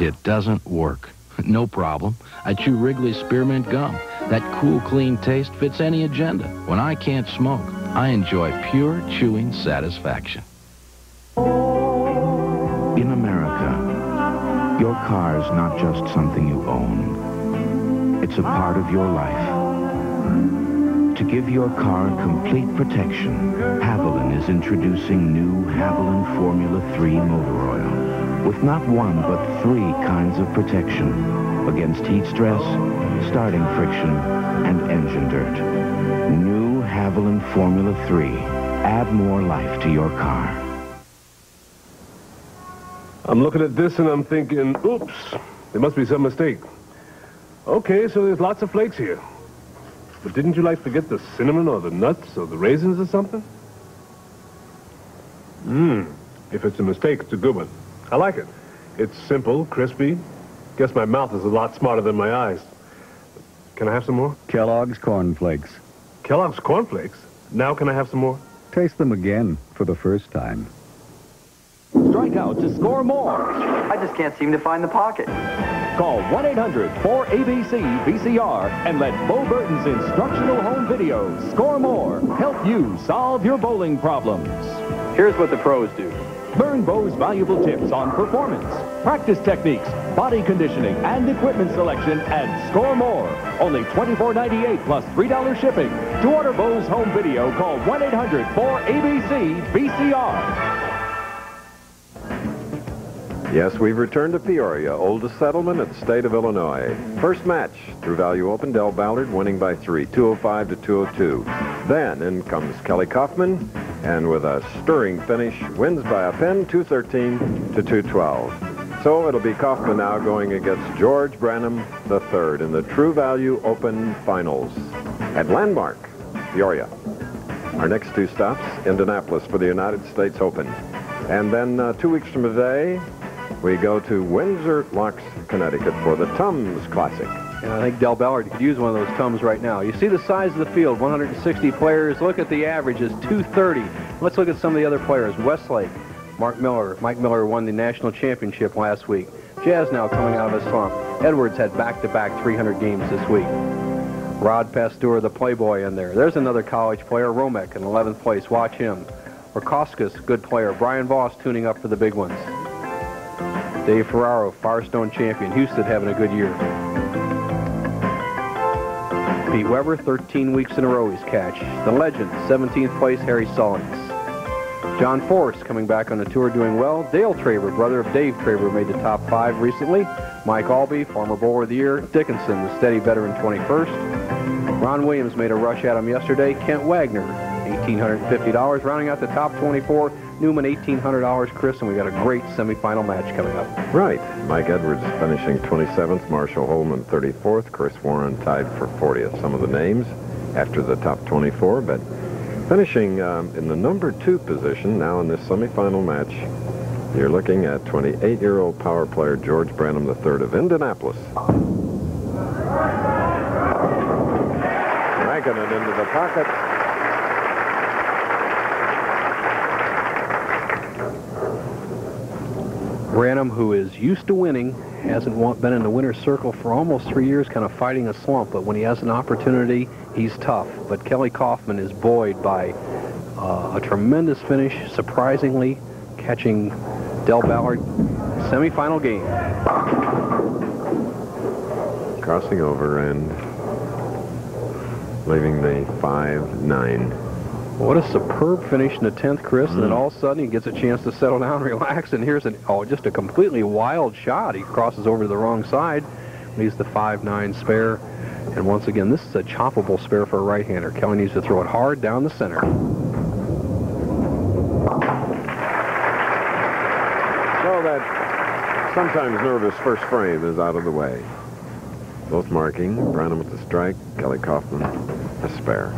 it doesn't work. No problem. I chew Wrigley's Spearmint Gum. That cool, clean taste fits any agenda. When I can't smoke, I enjoy pure chewing satisfaction. In America, your car is not just something you own. It's a part of your life. To give your car complete protection, Haviland is introducing new Haviland Formula 3 motor oil with not one but three kinds of protection against heat stress, starting friction, and engine dirt. New Haviland Formula 3. Add more life to your car. I'm looking at this and I'm thinking, oops, there must be some mistake. Okay, so there's lots of flakes here. But didn't you like to get the cinnamon or the nuts or the raisins or something? If it's a mistake, it's a good one. I like it. It's simple, crispy. Guess my mouth is a lot smarter than my eyes. Can I have some more? Kellogg's Corn Flakes. Kellogg's Corn Flakes? Now can I have some more? Taste them again for the first time. Strike out to score more. I just can't seem to find the pocket. Call 1-800-4ABC-VCR and let Bo Burton's instructional home videos, Score More, help you solve your bowling problems. Here's what the pros do. Learn Bo's valuable tips on performance, practice techniques, body conditioning, and equipment selection and Score More. Only $24.98 plus $3 shipping. To order Bo's home video, call 1-800-4ABC-VCR. Yes, we've returned to Peoria, oldest settlement in the state of Illinois. First match, True Value Open, Del Ballard winning by 3, 205 to 202. Then in comes Kelly Coffman, and with a stirring finish, wins by a pin, 213 to 212. So it'll be Coffman now going against George Branham III in the True Value Open Finals at Landmark, Peoria. Our next two stops, Indianapolis for the United States Open. And then 2 weeks from today, we go to Windsor Locks, Connecticut for the Tums Classic. And I think Del Ballard could use one of those Tums right now. You see the size of the field, 160 players. Look at the averages, 230. Let's look at some of the other players. Westlake, Mark Miller. Mike Miller won the national championship last week. Jazz now coming out of a slump. Edwards had back-to-back 300 games this week. Rod Pasteur, the playboy in there. There's another college player, Romek, in 11th place. Watch him. Rakowskis, good player. Brian Voss tuning up for the big ones. Dave Ferraro, Firestone champion. Houston having a good year. Pete Weber, 13 weeks in a row he's catch. The legend, 17th place, Harry Sullings. John Forrest coming back on the tour doing well. Dale Traver, brother of Dave Traver, made the top 5 recently. Mike Aulby, former bowler of the year. Dickinson, the steady veteran, 21st. Ron Williams made a rush at him yesterday. Kent Wagner, $1,850. Rounding out the top 24, Newman, $1,800, Chris, and we got a great semifinal match coming up. Right. Mike Edwards finishing 27th, Marshall Holman 34th, Chris Warren tied for 40th. Some of the names after the top 24, but finishing in the number 2 position now in this semifinal match, you're looking at 28-year-old power player George Branham III of Indianapolis. Dragging it into the pocket. Branham, who is used to winning, hasn't been in the winner's circle for almost 3 years, kind of fighting a slump, but when he has an opportunity, he's tough. But Kelly Coffman is buoyed by a tremendous finish, surprisingly catching Del Ballard. Semifinal game. Crossing over and leaving the 5-9. What a superb finish in the 10th, Chris, and then all of a sudden he gets a chance to settle down, relax, and here's just a completely wild shot. He crosses over to the wrong side, leaves the 5-9 spare, and once again, this is a choppable spare for a right-hander. Kelly needs to throw it hard down the center. So that sometimes nervous first frame is out of the way. Both marking, Branham with the strike, Kelly Coffman a spare.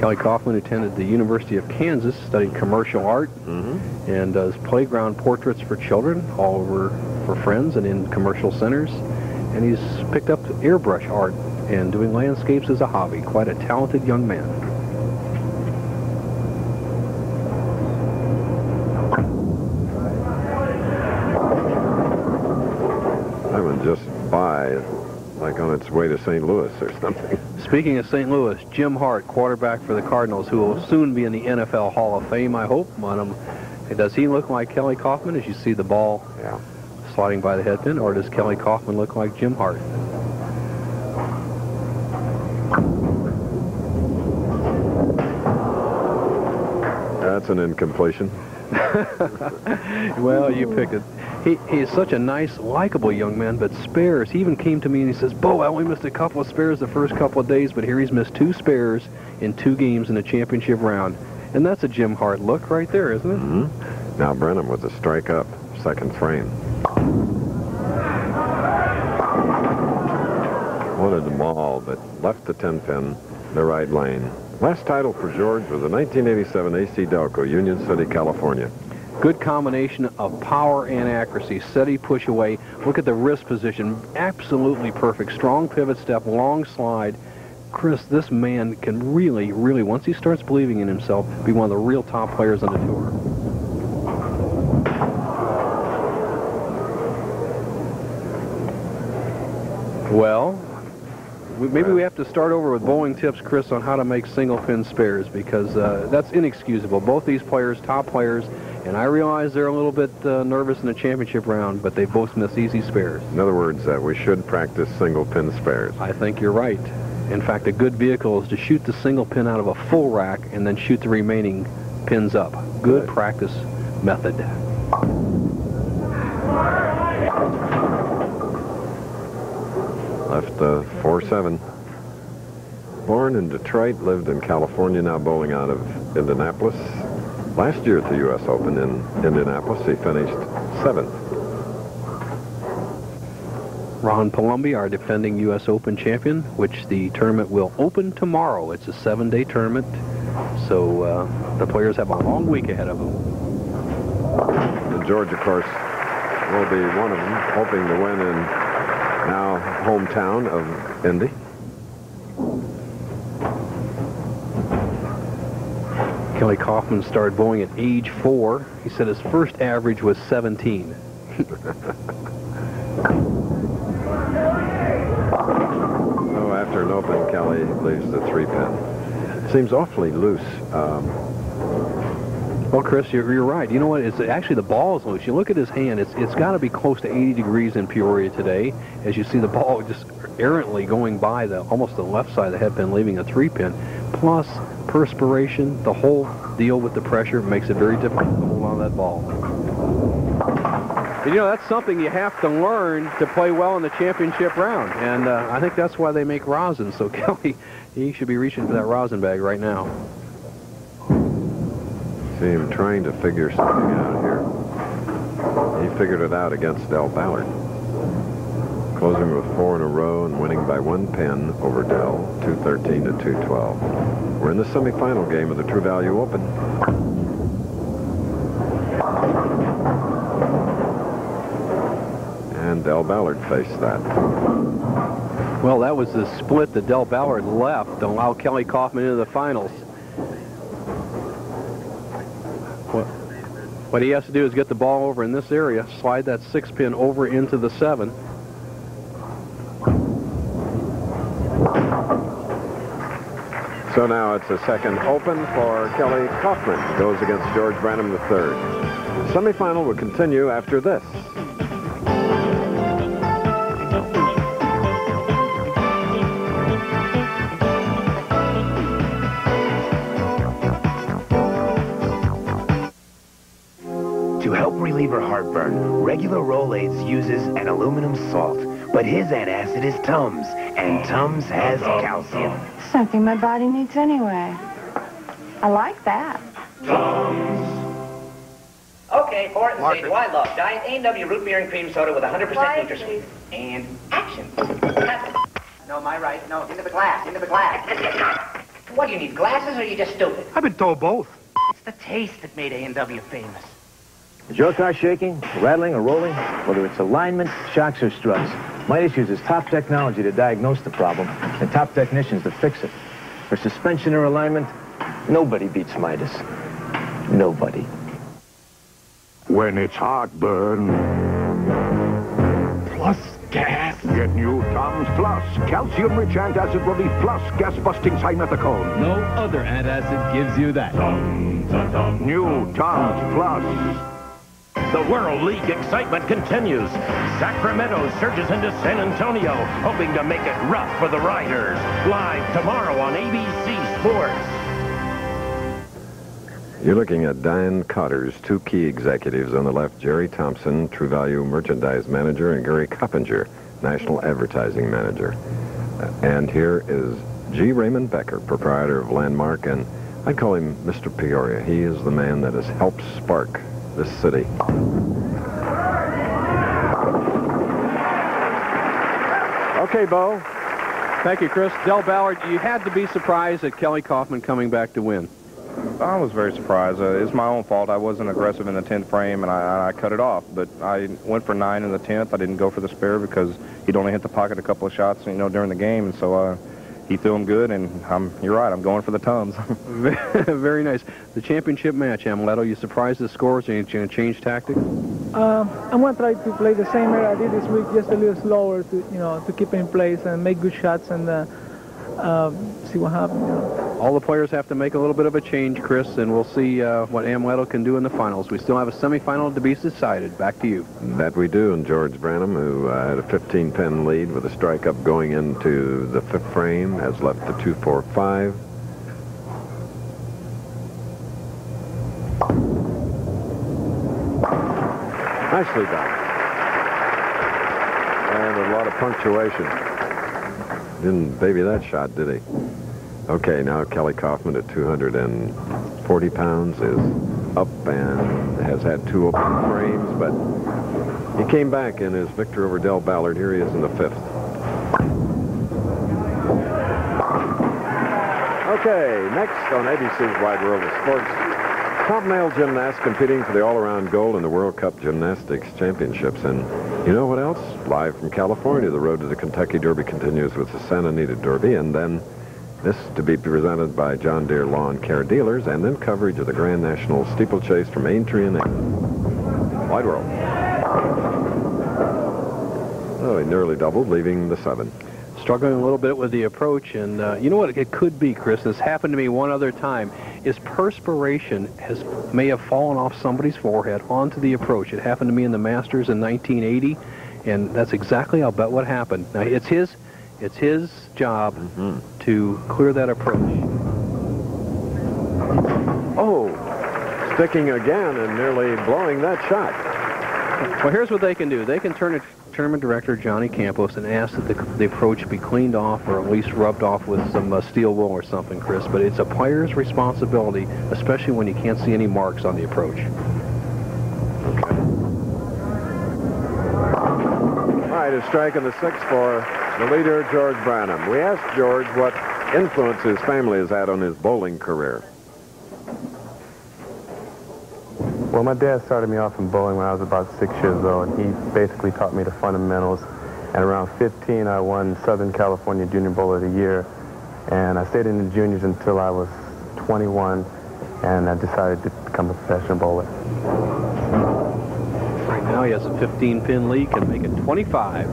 Kelly Coffman attended the University of Kansas, studied commercial art, and does playground portraits for children all over for friends and in commercial centers. And he's picked up airbrush art and doing landscapes as a hobby. Quite a talented young man. That one just by, like on its way to St. Louis or something. Speaking of St. Louis, Jim Hart, quarterback for the Cardinals, who will soon be in the NFL Hall of Fame, I hope. Does he look like Kelly Coffman as you see the ball sliding by the head pin, or does Kelly Coffman look like Jim Hart? That's an incompletion. Well, you picked it. He is such a nice, likable young man, but spares. He even came to me and he says, Bo, I only missed a couple of spares the first couple of days, but here he's missed 2 spares in 2 games in a championship round. And that's a Jim Hart look right there, isn't it? Now Branham with a strike up, second frame. Wanted them all, but left the 10 pin, the right lane. Last title for George was the 1987 AC Delco, Union City, California. Good combination of power and accuracy. Steady push away. Look at the wrist position. Absolutely perfect. Strong pivot step, long slide. Chris, this man can really, really, once he starts believing in himself, be one of the real top players on the tour. Well, maybe we have to start over with bowling tips, Chris, on how to make single pin spares, because that's inexcusable. Both these players, top players, and I realize they're a little bit nervous in the championship round, but they both miss easy spares. In other words, we should practice single pin spares. I think you're right. In fact, a good vehicle is to shoot the single pin out of a full rack and then shoot the remaining pins up. Good practice method. Left the 4-7. Born in Detroit, lived in California, now bowling out of Indianapolis. Last year at the U.S. Open in Indianapolis, he finished 7th. Ron Palumbi, our defending U.S. Open champion, which the tournament will open tomorrow. It's a 7-day tournament, so the players have a long week ahead of them. George, of course, will be one of them, hoping to win in now hometown of Indy. Kelly Coffman started bowling at age 4. He said his first average was 17. Oh, after an open, Kelly leaves the 3-pin. Seems awfully loose. Well, Chris, you're right. You know what? It's actually the ball is loose. You look at his hand. It's got to be close to 80 degrees in Peoria today, as you see the ball just errantly going by the almost the left side of the head pin, leaving a 3-pin. Plus perspiration, the whole deal with the pressure makes it very difficult to hold on that ball. And, you know, that's something you have to learn to play well in the championship round, and I think that's why they make rosin. So Kelly, he should be reaching for that rosin bag right now. Him trying to figure something out here. He figured it out against Del Ballard. Closing with 4 in a row and winning by 1 pin over Del, 213 to 212. We're in the semifinal game of the True Value Open. And Del Ballard faced that. Well, that was the split that Del Ballard left to allow Kelly Coffman into the finals. What he has to do is get the ball over in this area, slide that 6-pin over into the 7. So now it's a second open for Kelly Coffman. Goes against George Branham III. The semifinal will continue after this. For heartburn, regular Rolaids uses an aluminum salt, but his antacid is Tums, and Tums has calcium. Something my body needs anyway. I like that. Tums. Okay, for it and say, do I love Diet A&W root beer and cream soda with 100% nutrition. And action. No, my right. No, into the glass. Into the glass. What, do you need glasses or are you just stupid? I've been told both. It's the taste that made A&W famous. Is your car shaking, rattling, or rolling? Whether it's alignment, shocks, or struts, Midas uses top technology to diagnose the problem and top technicians to fix it. For suspension or alignment, nobody beats Midas. Nobody. When it's heartburn, plus gas. Get new Tums Plus. Calcium-rich antacid relief plus gas-busting simethicone. No other antacid gives you that. New Tums Plus. The World League excitement continues. Sacramento surges into San Antonio, hoping to make it rough for the Riders. Live tomorrow on ABC Sports. You're looking at Diane Cotter's two key executives. On the left, Jerry Thompson, True Value merchandise manager, and Gary Coppinger, national advertising manager. And here is G. Raymond Becker, proprietor of Landmark, and I call him Mr. Peoria. He is the man that has helped spark this city. Okay, Bo. Thank you, Chris. Del Ballard, you had to be surprised at Kelly Coffman coming back to win. I was very surprised. It's my own fault. I wasn't aggressive in the 10th frame, and I cut it off. But I went for 9 in the 10th. I didn't go for the spare because he'd only hit the pocket a couple of shots, you know, during the game, and so he threw him good, and you're right, I'm going for the Tums. Very nice. The championship match, Amleto, you surprised the scores? Are you going to change tactics? I'm going to try to play the same way I did this week, just a little slower to, you know, to keep in place and make good shots and see what happens. You know. All the players have to make a little bit of a change, Chris, and we'll see what Amleto can do in the finals. We still have a semifinal to be decided. Back to you. That we do, and George Branham, who had a 15-pin lead with a strike-up going into the 5th frame, has left the 2-4-5. Nicely done. And a lot of punctuation. Didn't baby that shot, did he? Okay, now Kelly Coffman at 240 pounds is up and has had 2 open frames, but he came back in his victory over Del Ballard. Here he is in the 5th. Okay, next on ABC's Wide World of Sports, top male gymnasts competing for the all-around gold in the World Cup Gymnastics Championships. And you know what else? Live from California, the road to the Kentucky Derby continues with the Santa Anita Derby, and then this to be presented by John Deere Lawn Care Dealers, and then coverage of the Grand National Steeplechase from Aintree and Wide World. Oh, he nearly doubled, leaving the 7. Struggling a little bit with the approach, and you know what it could be, Chris? This happened to me one other time. Is perspiration may have fallen off somebody's forehead onto the approach. It happened to me in the Masters in 1980, and that's exactly, I'll bet, what happened. Now, it's his job to clear that approach. Oh, sticking again and nearly blowing that shot. Well, here's what they can do. They can turn it. Tournament director Johnny Campos and asked that the approach be cleaned off or at least rubbed off with some steel wool or something, Chris. But it's a player's responsibility, especially when you can't see any marks on the approach. Okay. All right, a strike in the 6th for the leader, George Branham. We asked George what influence his family has had on his bowling career. Well, my dad started me off in bowling when I was about 6 years old, and he basically taught me the fundamentals. And around 15, I won Southern California Junior Bowler of the Year, and I stayed in the juniors until I was 21, and I decided to become a professional bowler. Right now, he has a 15-pin lead, can make it 25. 2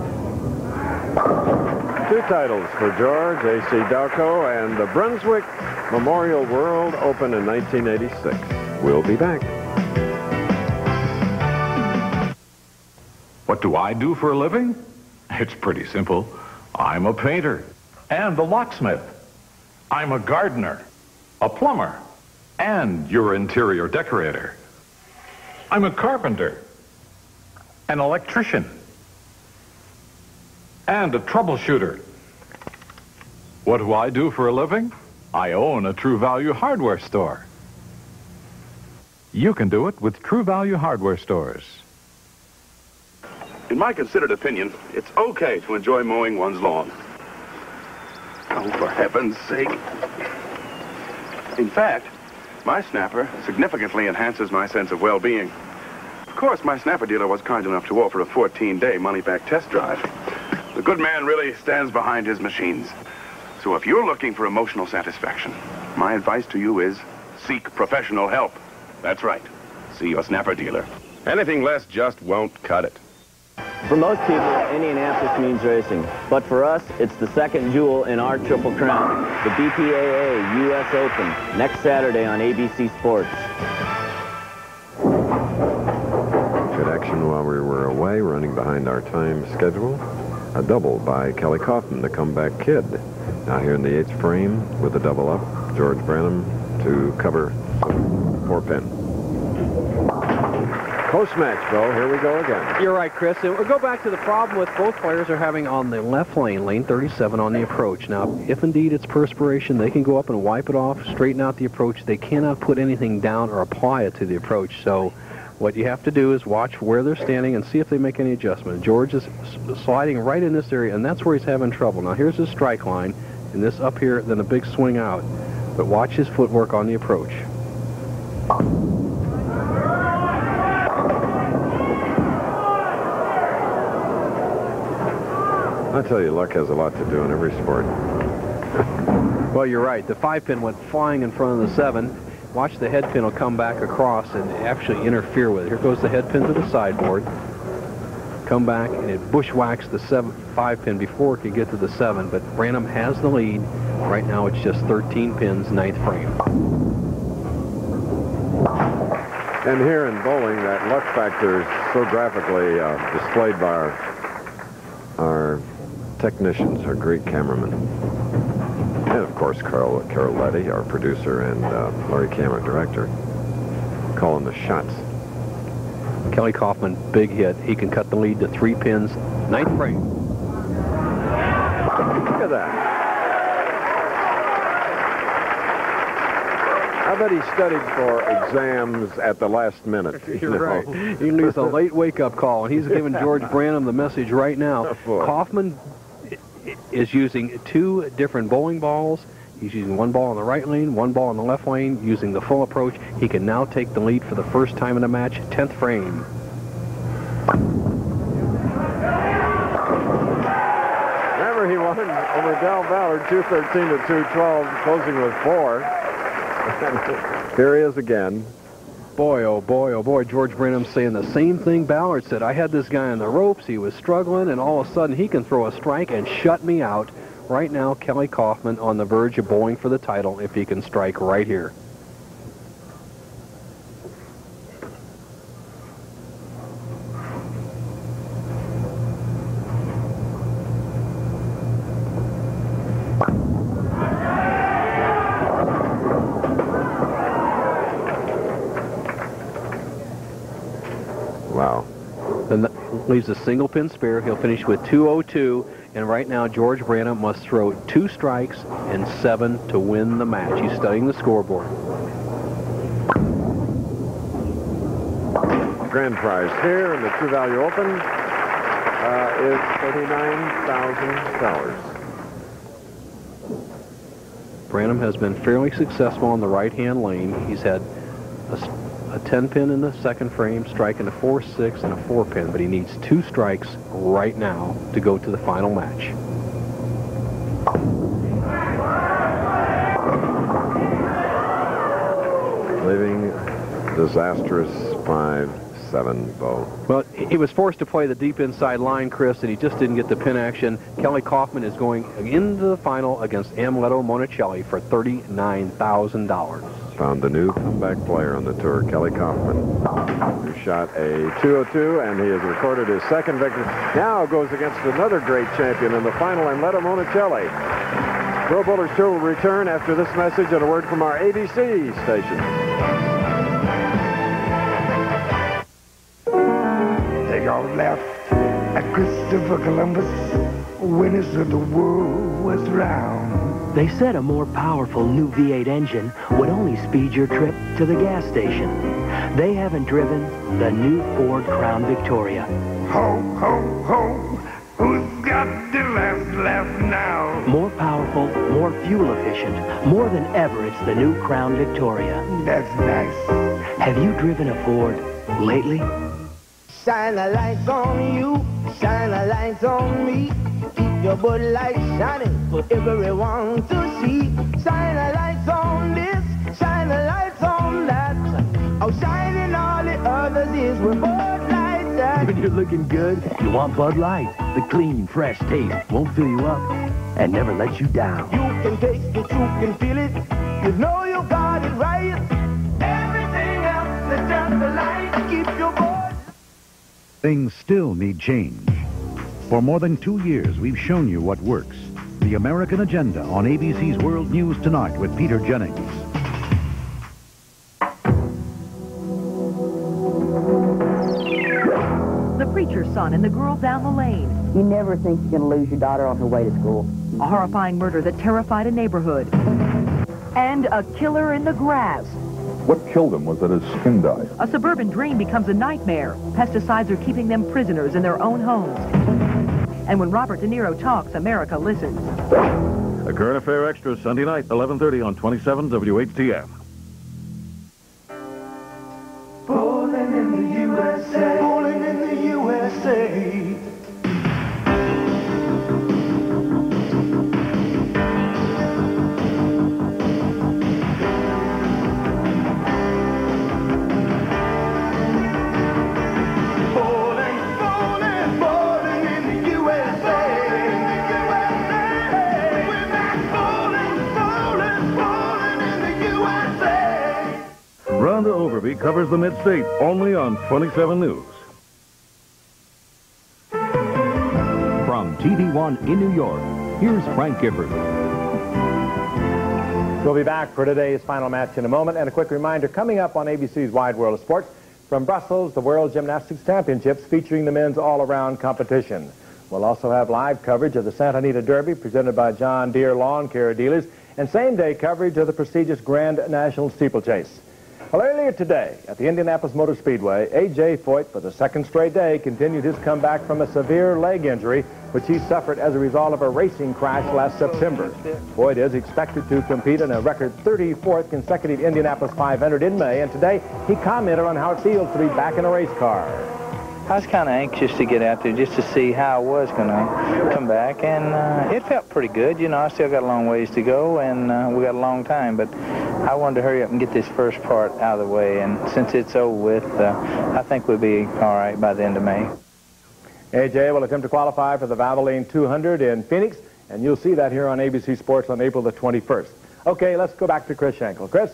titles for George, A.C. Dalco, and the Brunswick Memorial World Open in 1986. We'll be back. What do I do for a living? It's pretty simple. I'm a painter and a locksmith. I'm a gardener, a plumber, and your interior decorator. I'm a carpenter, an electrician, and a troubleshooter. What do I do for a living? I own a True Value hardware store. You can do it with True Value hardware stores. In my considered opinion, it's okay to enjoy mowing one's lawn. Oh, for heaven's sake. In fact, my snapper significantly enhances my sense of well-being. Of course, my snapper dealer was kind enough to offer a 14-day money-back test drive. The good man really stands behind his machines. So if you're looking for emotional satisfaction, my advice to you is seek professional help. That's right. See your snapper dealer. Anything less just won't cut it. For most people, Indianapolis means racing, but for us, it's the second jewel in our Triple Crown, the BPAA U.S. Open, next Saturday on ABC Sports. Good action while we were away, running behind our time schedule. A double by Kelly Coffman, the comeback kid. Now here in the eighth frame with a double up, George Branham to cover four pin. Close match, Bo. Here we go again. You're right, Chris. And we'll go back to the problem with both players are having on the left lane, lane 37 on the approach. Now, if indeed it's perspiration, they can go up and wipe it off, straighten out the approach. They cannot put anything down or apply it to the approach. So what you have to do is watch where they're standing and see if they make any adjustment. George is sliding right in this area, and that's where he's having trouble. Now, here's his strike line, and this up here, then a big swing out. But watch his footwork on the approach. I'll tell you, luck has a lot to do in every sport. Well, you're right. The five pin went flying in front of the seven. Watch the head pin will come back across and actually interfere with it. Here goes the head pin to the sideboard. Come back, and it bushwhacks the five pin before it could get to the seven. But Branham has the lead. Right now, it's just 13 pins, ninth frame. And here in bowling, that luck factor is so graphically displayed by our technicians, our great cameramen, and of course Carl Caroletti, our producer, and Larry Cam, our director, calling the shots. Kelly Coffman, big hit. He can cut the lead to three pins, ninth frame. Look at that. I bet he studied for exams at the last minute. You're right. He needs a late wake-up call, and he's giving George Branham the message right now. Oh, Coffman is using two different bowling balls. He's using one ball in the right lane, one ball in the left lane, using the full approach. He can now take the lead for the first time in a match, 10th frame. Remember, he won over Del Ballard, 213 to 212, closing with four. Here he is again. Boy, oh boy, oh boy. George Branham saying the same thing Ballard said. I had this guy on the ropes. He was struggling, and all of a sudden he can throw a strike and shut me out. Right now, Kelly Coffman on the verge of bowling for the title if he can strike right here. Leaves a single pin spare. He'll finish with 202, and right now George Branham must throw two strikes and seven to win the match. He's studying the scoreboard. Grand prize here in the True Value Open is $39,000. Branham has been fairly successful in the right-hand lane. He's had a 10-pin in the second frame, striking a 4-6 and a 4-pin, but he needs two strikes right now to go to the final match. Leaving disastrous 5-7, Bo. Well, he was forced to play the deep inside line, Chris, and he just didn't get the pin action. Kelly Coffman is going into the final against Amleto Monacelli for $39,000. Found the new comeback player on the tour, Kelly Coffman, who shot a 202, and he has recorded his second victory. Now goes against another great champion in the final, Amleto Monacelli. Pro Bowlers Tour will return after this message and a word from our ABC station. They all laughed at Christopher Columbus when he said the world was round. They said a more powerful new V8 engine would only speed your trip to the gas station. They haven't driven the new Ford Crown Victoria. Ho, ho, ho! Who's got the last laugh now? More powerful, more fuel efficient. More than ever, it's the new Crown Victoria. That's nice. Have you driven a Ford lately? Shine the lights on you, shine the lights on me. Keep your Bud Light shining for everyone to see. Shine the lights on this, shine the lights on that. Oh, shining all the others is with Bud Light. That. When you're looking good, you want Bud Light. The clean, fresh taste won't fill you up and never lets you down. You can taste it, you can feel it. You know you got it right. Everything else is just the light. Keep your Bud. Things still need change. For more than 2 years, we've shown you what works. The American Agenda on ABC's World News Tonight with Peter Jennings. The preacher's son and the girl down the lane. You never think you're going to lose your daughter on her way to school. A horrifying murder that terrified a neighborhood. And a killer in the grass. What killed him was that his skin died. A suburban dream becomes a nightmare. Pesticides are keeping them prisoners in their own homes. And when Robert De Niro talks, America listens. A Current Affair Extra, Sunday night, 11:30 on 27 WHTM. Bowling in the USA. Bowling in the USA. Covers the Mid-State only on 27 News. From TV1 in New York, here's Frank Gifford. We'll be back for today's final match in a moment, and a quick reminder, coming up on ABC's Wide World of Sports, from Brussels, the World Gymnastics Championships featuring the men's all-around competition. We'll also have live coverage of the Santa Anita Derby presented by John Deere Lawn Care Dealers, and same-day coverage of the prestigious Grand National Steeplechase. Well, earlier today, at the Indianapolis Motor Speedway, A.J. Foyt, for the second straight day, continued his comeback from a severe leg injury, which he suffered as a result of a racing crash last September. Foyt is expected to compete in a record 34th consecutive Indianapolis 500 in May, and today he commented on how it feels to be back in a race car. I was kind of anxious to get out there just to see how I was going to come back, and it felt pretty good. You know, I still got a long ways to go, and we got a long time, but I wanted to hurry up and get this first part out of the way, and since it's over with, I think we'll be all right by the end of May. A.J. will attempt to qualify for the Valvoline 200 in Phoenix, and you'll see that here on ABC Sports on April the 21st. Okay, let's go back to Chris Schenkel. Chris?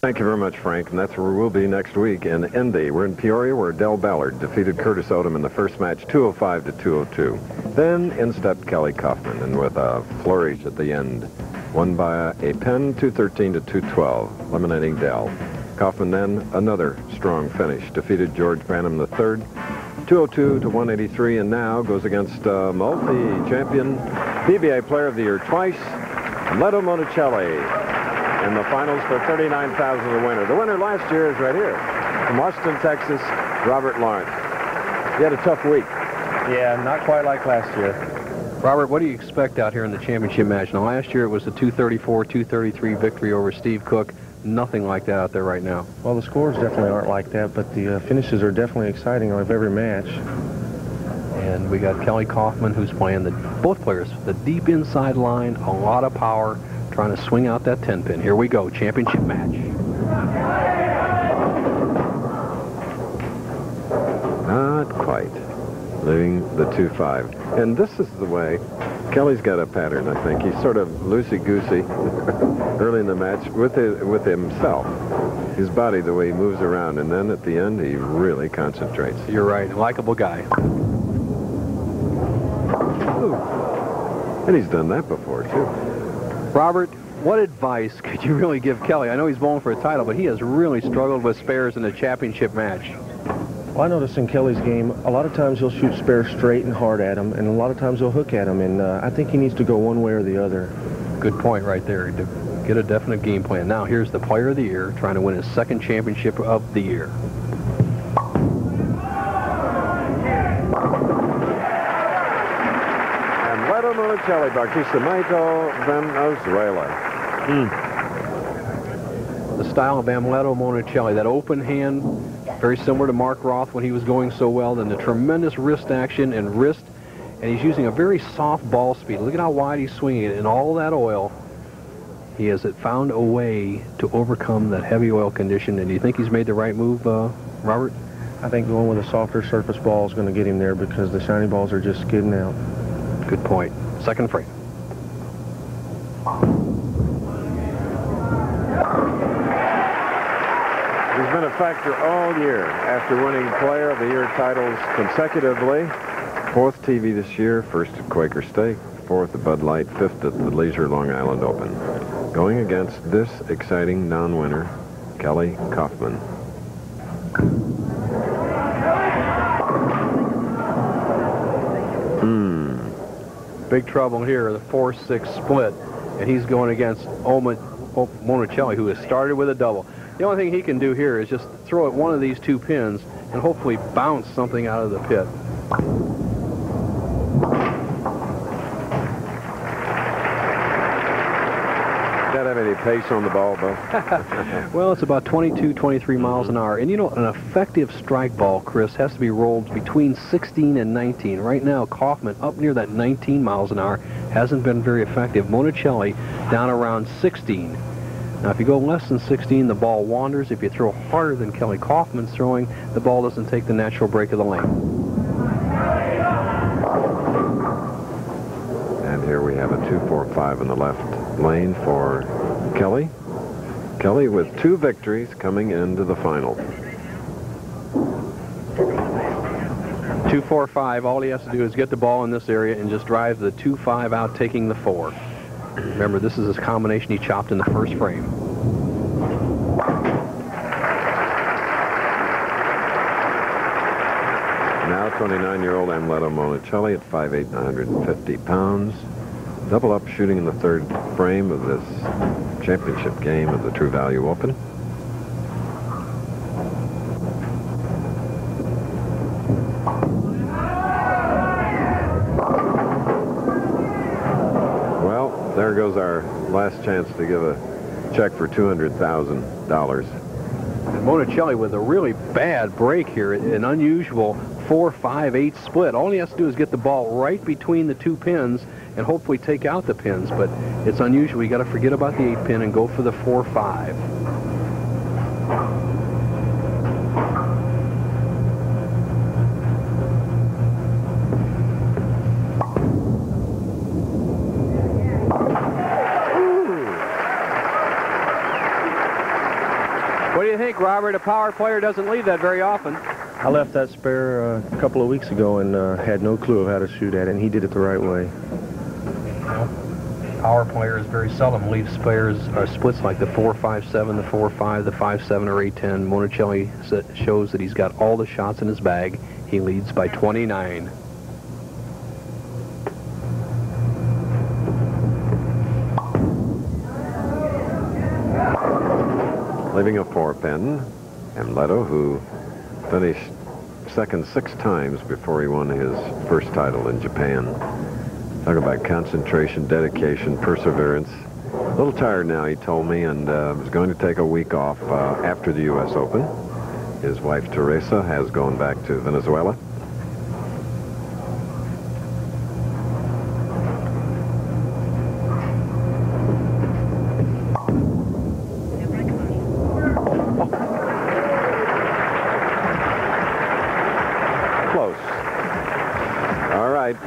Thank you very much, Frank, and that's where we'll be next week in Indy. We're in Peoria, where Del Ballard defeated Curtis Odom in the first match, 205-202. Then in stepped Kelly Coffman, and with a flourish at the end, won by a pen, 213-212, eliminating Del. Coffman then another strong finish, defeated George Branham III, 202-183, and now goes against multi-champion PBA Player of the Year twice, Amleto Monacelli. And the finals for $39,000 the winner. The winner last year is right here. From Austin, Texas, Robert Lawrence. He had a tough week. Yeah, not quite like last year. Robert, what do you expect out here in the championship match? Now, last year it was the 234-233 victory over Steve Cook. Nothing like that out there right now. Well, the scores definitely aren't like that, but the finishes are definitely exciting of every match. And we got Kelly Coffman, who's playing both players, the deep inside line, a lot of power, trying to swing out that 10-pin. Here we go, championship match. Not quite. Leaving the 2-5. And this is the way Kelly's got a pattern, I think. He's sort of loosey-goosey early in the match with himself, his body, the way he moves around. And then at the end, he really concentrates. You're right. Likeable guy. Ooh. And he's done that before, too. Robert, what advice could you really give Kelly? I know he's bowling for a title, but he has really struggled with spares in a championship match. Well, I notice in Kelly's game, a lot of times he'll shoot spares straight and hard at him, and a lot of times he'll hook at him, and I think he needs to go one way or the other. Good point right there, to get a definite game plan. Now here's the Player of the Year trying to win his second championship of the year. Monacelli, Bautista Michael, Venezuela. The style of Amleto Monacelli, that open hand, very similar to Mark Roth when he was going so well, then the tremendous wrist action and wrist, and he's using a very soft ball speed. Look at how wide he's swinging it, and all that oil. He has found a way to overcome that heavy oil condition, and do you think he's made the right move, Robert? I think going with a softer surface ball is going to get him there because the shiny balls are just skidding out. Good point. Second frame. He's been a factor all year after winning Player of the Year titles consecutively. Fourth TV this year, first at Quaker State, fourth at Bud Light, fifth at the Leisure Long Island Open. Going against this exciting non-winner, Kelly Coffman. Big trouble here, the 4-6 split, and he's going against Monacelli, who has started with a double. The only thing he can do here is just throw at one of these two pins and hopefully bounce something out of the pit. Got to have any pace on the ball, Bo. Well, it's about 22, 23 miles an hour, and you know, an effective strike ball, Chris, has to be rolled between 16 and 19. Right now, Coffman up near that 19 miles an hour hasn't been very effective. Monacelli down around 16. Now, if you go less than 16, the ball wanders. If you throw harder than Kelly Coffman's throwing, the ball doesn't take the natural break of the lane. And here we have a 2-4-5 in the left lane for Kelly. Kelly with two victories coming into the final. 2-4-5, all he has to do is get the ball in this area and just drive the 2-5 out, taking the 4. Remember, this is his combination he chopped in the first frame. Now 29-year-old Amleto Monacelli at 5'8", 150 pounds. Double up shooting in the third frame of this championship game of the True Value Open. There goes our last chance to give a check for $200,000. Monacelli with a really bad break here, an unusual 4-5-8 split. All he has to do is get the ball right between the two pins and hopefully take out the pins, but it's unusual. You got to forget about the 8 pin and go for the 4-5. Robert, a power player doesn't leave that very often. I left that spare a couple of weeks ago and had no clue of how to shoot at it, and he did it the right way. Power players very seldom leave spares or splits like the 4-5-7, the 4-5, the 5-7, or 8-10. Monacelli shows that he's got all the shots in his bag. He leads by 29. Leaving a 4-pin, Amleto, who finished second 6 times before he won his first title in Japan. Talk about concentration, dedication, perseverance. A little tired now, he told me, and was going to take a week off after the U.S. Open. His wife, Teresa, has gone back to Venezuela.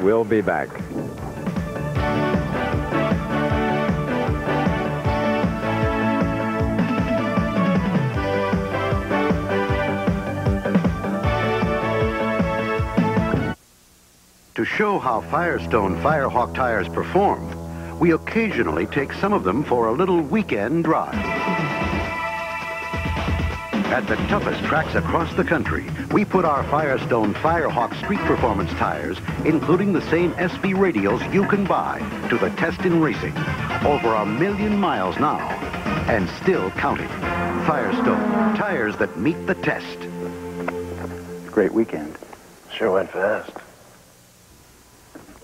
We'll be back. To show how Firestone Firehawk tires perform, we occasionally take some of them for a little weekend drive. At the toughest tracks across the country, we put our Firestone Firehawk street performance tires, including the same SV radials you can buy, to the test in racing. Over 1 million miles now, and still counting. Firestone, tires that meet the test. Great weekend. Sure went fast.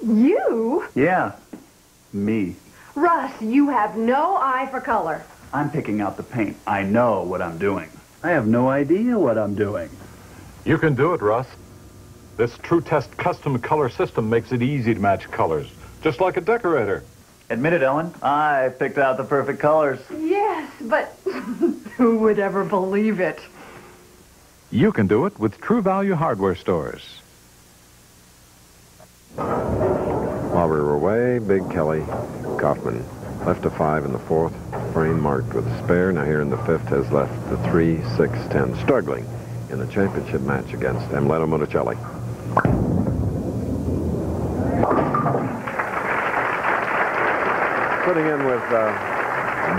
You? Yeah, Me. Russ, you have no eye for color. I'm picking out the paint. I know what I'm doing. I have no idea what I'm doing. You can do it, Russ. This True Test custom color system makes it easy to match colors, just like a decorator. Admit it, Ellen. I picked out the perfect colors. Yes, but who would ever believe it? You can do it with True Value Hardware Stores. While we were away, Big Kelly Coffman left a 5 in the fourth, frame marked with a spare. Now here in the fifth has left the 3-6-10, struggling in the championship match against Amleto Monacelli. Putting in with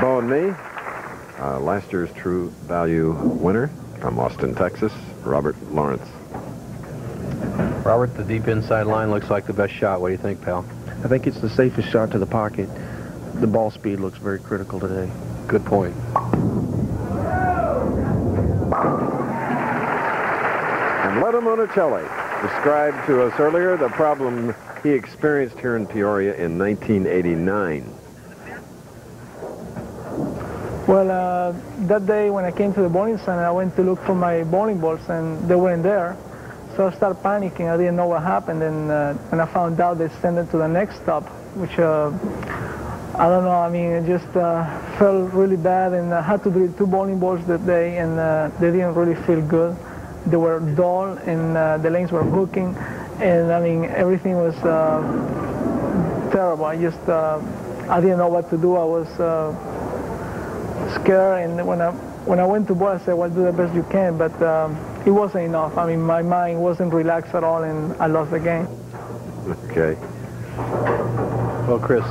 Bo and me, last year's True Value winner from Austin, Texas, Robert Lawrence. Robert, the deep inside line looks like the best shot. What do you think, pal? I think it's the safest shot to the pocket. The ball speed looks very critical today. Good point. And Amleto Monacelli described to us earlier the problem he experienced here in Peoria in 1989. Well, that day when I came to the bowling center, I went to look for my bowling balls, and they weren't there. So I started panicking. I didn't know what happened, and when I found out, they sent it to the next stop, which I don't know. I mean, it just felt really bad, and I had to do 2 bowling balls that day, and they didn't really feel good. They were dull, and the lanes were hooking, and I mean, everything was terrible. I just I didn't know what to do. I was scared, and when I went to bowl, I said, well, do the best you can, but it wasn't enough. I mean, my mind wasn't relaxed at all, and I lost the game. Okay. Well, Chris,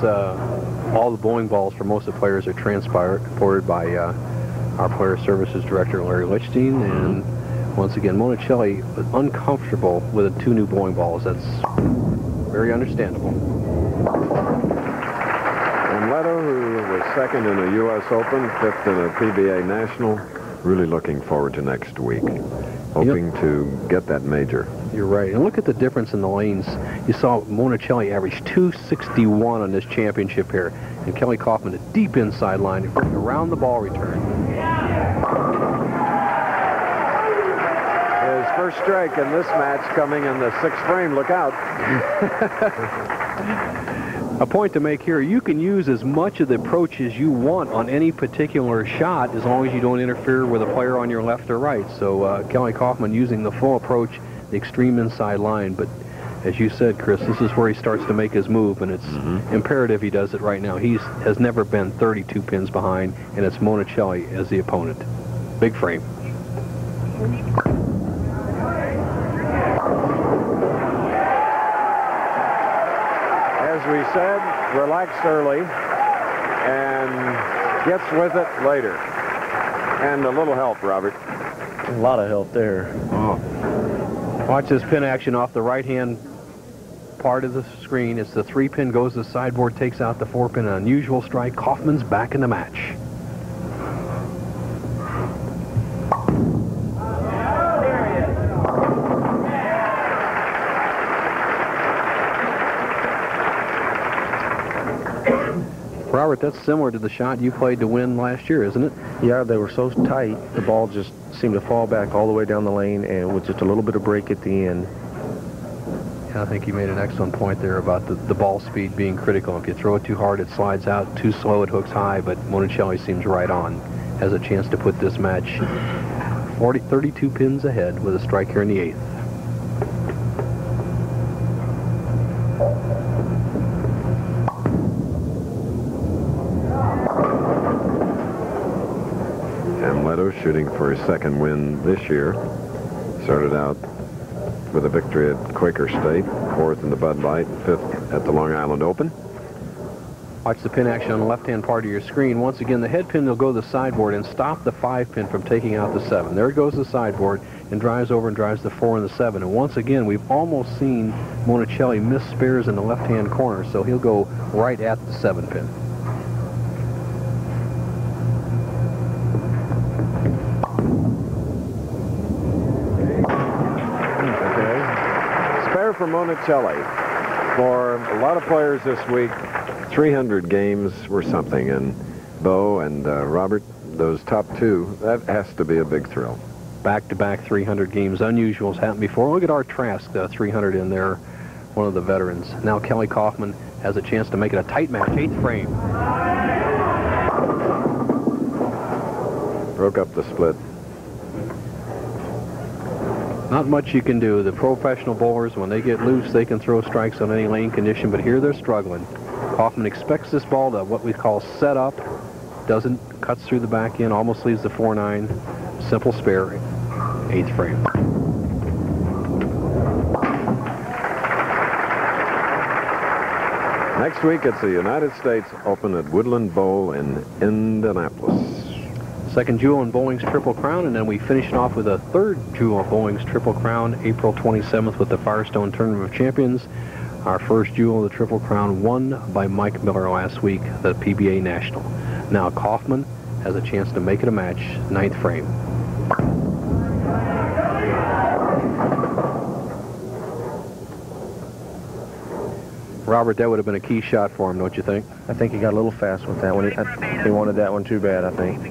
all the bowling balls for most of the players are transported by our player services director, Larry Lichtenstein, and once again, Monacelli was uncomfortable with the 2 new bowling balls. That's very understandable. Second in a U.S. Open, 5th in a PBA National. Really looking forward to next week, hoping to get that major. You're right. And look at the difference in the lanes. You saw Monacelli average 261 on this championship here, and Kelly Coffman a deep inside line around the ball return. His first strike in this match coming in the 6th frame. Look out. A point to make here, you can use as much of the approach as you want on any particular shot as long as you don't interfere with a player on your left or right. So Kelly Coffman using the full approach, the extreme inside line. But as you said, Chris, this is where he starts to make his move, and it's imperative he does it right now. He has never been 32 pins behind, and it's Monacelli as the opponent. Big frame. We said, relaxed early and gets with it later. And a little help, Robert. A lot of help there. Oh. Watch this pin action off the right-hand part of the screen. It's the 3-pin goes to the sideboard, takes out the 4-pin. An unusual strike. Coffman's back in the match. Robert, that's similar to the shot you played to win last year, isn't it? Yeah, they were so tight, the ball just seemed to fall back all the way down the lane, and with just a little bit of break at the end. Yeah, I think you made an excellent point there about the ball speed being critical. If you throw it too hard, it slides out. Too slow, it hooks high, but Monacelli seems right on. Has a chance to put this match 32 pins ahead with a strike here in the 8th. Shooting for his 2nd win this year. Started out with a victory at Quaker State, 4th in the Bud Light, 5th at the Long Island Open. Watch the pin action on the left-hand part of your screen. Once again, the head pin will go to the sideboard and stop the 5-pin from taking out the 7. There goes the sideboard and drives over and drives the 4 and the 7. And once again, we've almost seen Monacelli miss spares in the left-hand corner, so he'll go right at the 7-pin. Monacelli. For a lot of players this week, 300 games were something, and Bo and Robert, those top two, that has to be a big thrill. Back-to-back 300 games. Unusual's happened before. Look at Art Trask, 300 in there, one of the veterans. Now Kelly Coffman has a chance to make it a tight match. 8th frame. Broke up the split. Not much you can do. The professional bowlers, when they get loose, they can throw strikes on any lane condition, but here they're struggling. Coffman expects this ball to what we call set up. Doesn't, cuts through the back end, almost leaves the 4-9. Simple spare, 8th frame. Next week it's the United States Open at Woodland Bowl in Indianapolis. Second jewel in bowling's Triple Crown, and then we finish it off with a third jewel in bowling's Triple Crown, April 27th with the Firestone Tournament of Champions. Our first jewel of the Triple Crown won by Mike Miller last week, the PBA National. Now Coffman has a chance to make it a match, 9th frame. Robert, that would have been a key shot for him, don't you think? I think he got a little fast with that one. He wanted that one too bad, I think.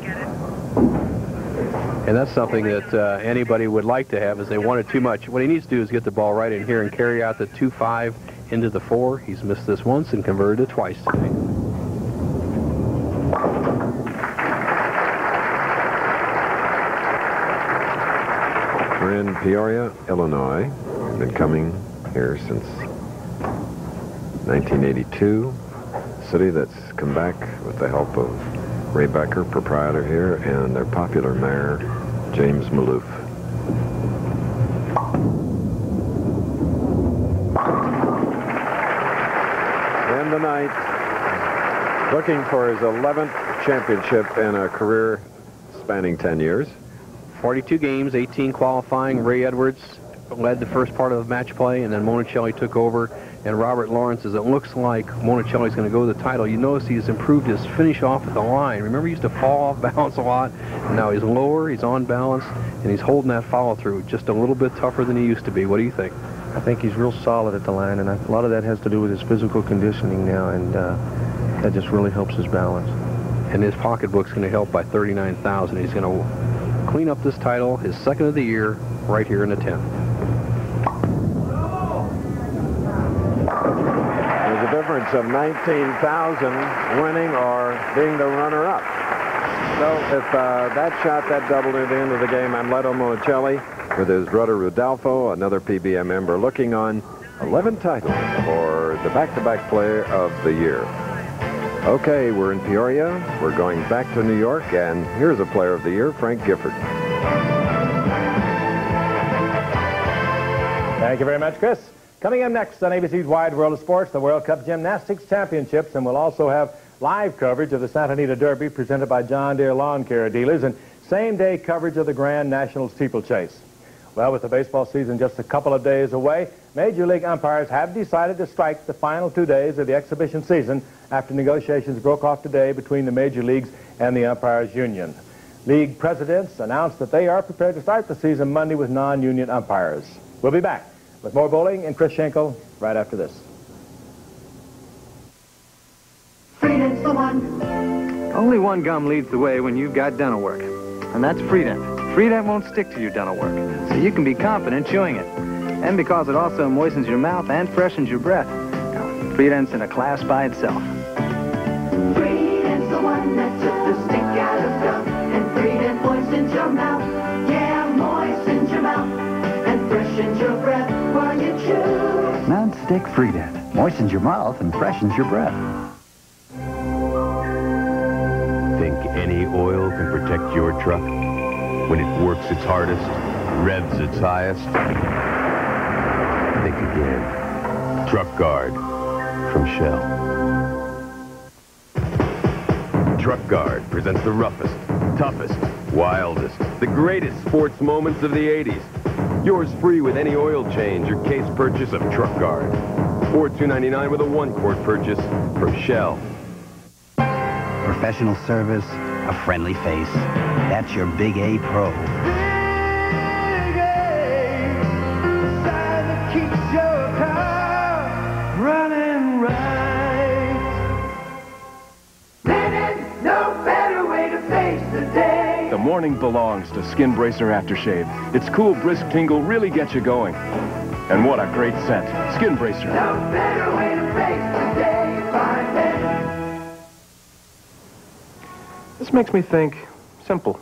And that's something that anybody would like to have, is they want it too much. What he needs to do is get the ball right in here and carry out the 2-5 into the 4. He's missed this once and converted it twice tonight. We're in Peoria, Illinois. Been coming here since 1982. City that's come back with the help of Ray Becker, proprietor here, and their popular mayor, James Maloof. And tonight, looking for his 11th championship in a career spanning 10 years. 42 games, 18 qualifying. Ray Edwards led the first part of match play, and then Monacelli took over. And Robert Lawrence, as it looks like Monacelli's going to go to the title. You notice he's improved his finish off at the line. Remember, he used to fall off balance a lot. Now he's lower, he's on balance, and he's holding that follow-through just a little bit tougher than he used to be. What do you think? I think he's real solid at the line, and a lot of that has to do with his physical conditioning now, and that just really helps his balance. And his pocketbook's going to help by $39,000. He's going to clean up this title, his second of the year, right here in the 10th. Of $19,000 winning or being the runner-up. So if that shot, that doubled at the end of the game, Amleto Monacelli with his brother Rodolfo, another PBA member, looking on 11 titles for the back-to-back player of the year. Okay, we're in Peoria. We're going back to New York, and here's a player of the year, Frank Gifford. Thank you very much, Chris. Coming up next on ABC's Wide World of Sports, the World Cup Gymnastics Championships, and we'll also have live coverage of the Santa Anita Derby presented by John Deere Lawn Care Dealers, and same-day coverage of the Grand National Steeplechase. Well, with the baseball season just a couple of days away, Major League umpires have decided to strike the final 2 days of the exhibition season after negotiations broke off today between the Major Leagues and the umpires union. League presidents announced that they are prepared to start the season Monday with non-union umpires. We'll be back with more bowling and Chris Schenkel right after this. Freedent's the one. Only one gum leads the way when you've got dental work, and that's Freedent. Freedent won't stick to your dental work, so you can be confident chewing it. And because it also moistens your mouth and freshens your breath. Now, Freedent's in a class by itself. Freedent's the one that took the stick out of gum, and Freedent moistens your mouth. Yeah, moistens your mouth and freshens your breath. Non-stick Freedent moistens your mouth and freshens your breath. Think any oil can protect your truck? When it works its hardest, revs its highest? Think again. Truck Guard from Shell. Truck Guard presents the roughest, toughest, wildest, the greatest sports moments of the 80s. Yours free with any oil change or case purchase of Truck Guard. Or $2.99 with a 1-quart purchase from Shell. Professional service, a friendly face. That's your Big A Pro. Big A, sign that keeps your car running right. morning belongs to Skin Bracer Aftershave. Its cool, brisk tingle really gets you going. And what a great scent. Skin Bracer. No better way to face the day by day. This makes me think simple,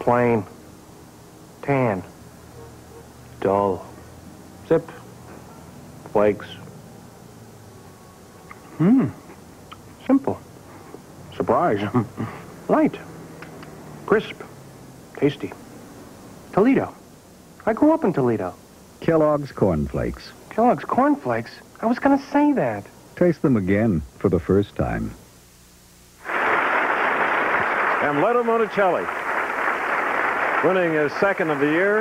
plain, tan, dull, zip, flakes. Simple. Surprise. Light. Crisp. Tasty. Toledo. I grew up in Toledo. Kellogg's Corn Flakes. Kellogg's Corn Flakes? I was going to say that. Taste them again for the first time. Amleto Monacelli winning his second of the year.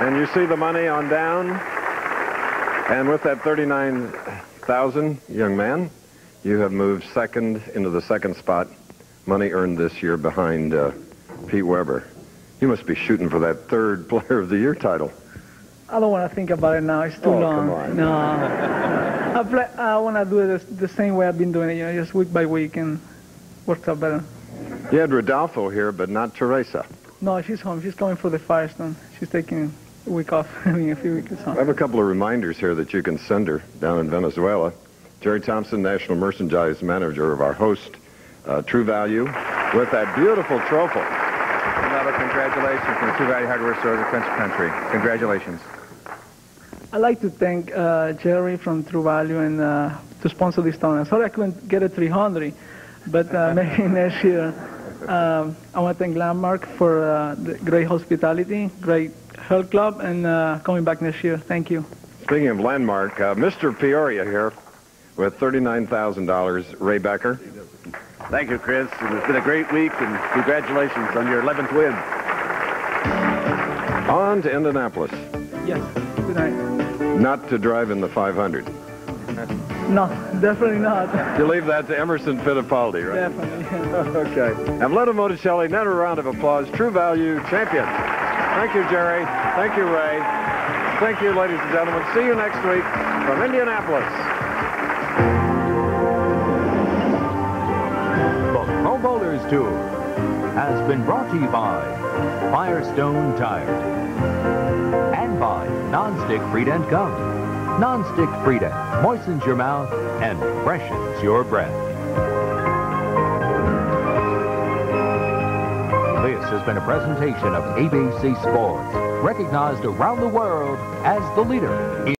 And you see the money on down. And with that $39,000, young man, you have moved second into the second spot. Money earned this year behind Pete Weber. You must be shooting for that third Player of the Year title. I don't want to think about it now. It's too long. Come on. No. I want to do it the same way I've been doing it, you know, just week by week, and works out better. You had Rodolfo here, but not Teresa. No, she's home. She's coming for the Firestone. She's taking a week off. I mean, a few weeks off. I have a couple of reminders here that you can send her down in Venezuela. Jerry Thompson, national merchandise manager of our host, True Value, with that beautiful trophy. Another congratulations from True Value Hardware Stores of Quincy Country. Congratulations. I'd like to thank Jerry from True Value and to sponsor this tournament. Sorry I couldn't get a 300, but maybe next year. I want to thank Landmark for the great hospitality, great health club, and coming back next year. Thank you. Speaking of Landmark, Mr. Peoria here with $39,000, Ray Becker. Thank you, Chris. It's been a great week, and congratulations on your 11th win. On to Indianapolis. Yes, good night. Not to drive in the 500. No, definitely not. You leave that to Emerson Fittipaldi, right? Definitely. Yeah. Okay. Amleto Monacelli, another round of applause. True Value champion. Thank you, Jerry. Thank you, Ray. Thank you, ladies and gentlemen. See you next week from Indianapolis. Bowlers Tour has been brought to you by Firestone Tire and by Nonstick Freedent Gum. Nonstick Freedent moistens your mouth and freshens your breath. This has been a presentation of ABC Sports, recognized around the world as the leader in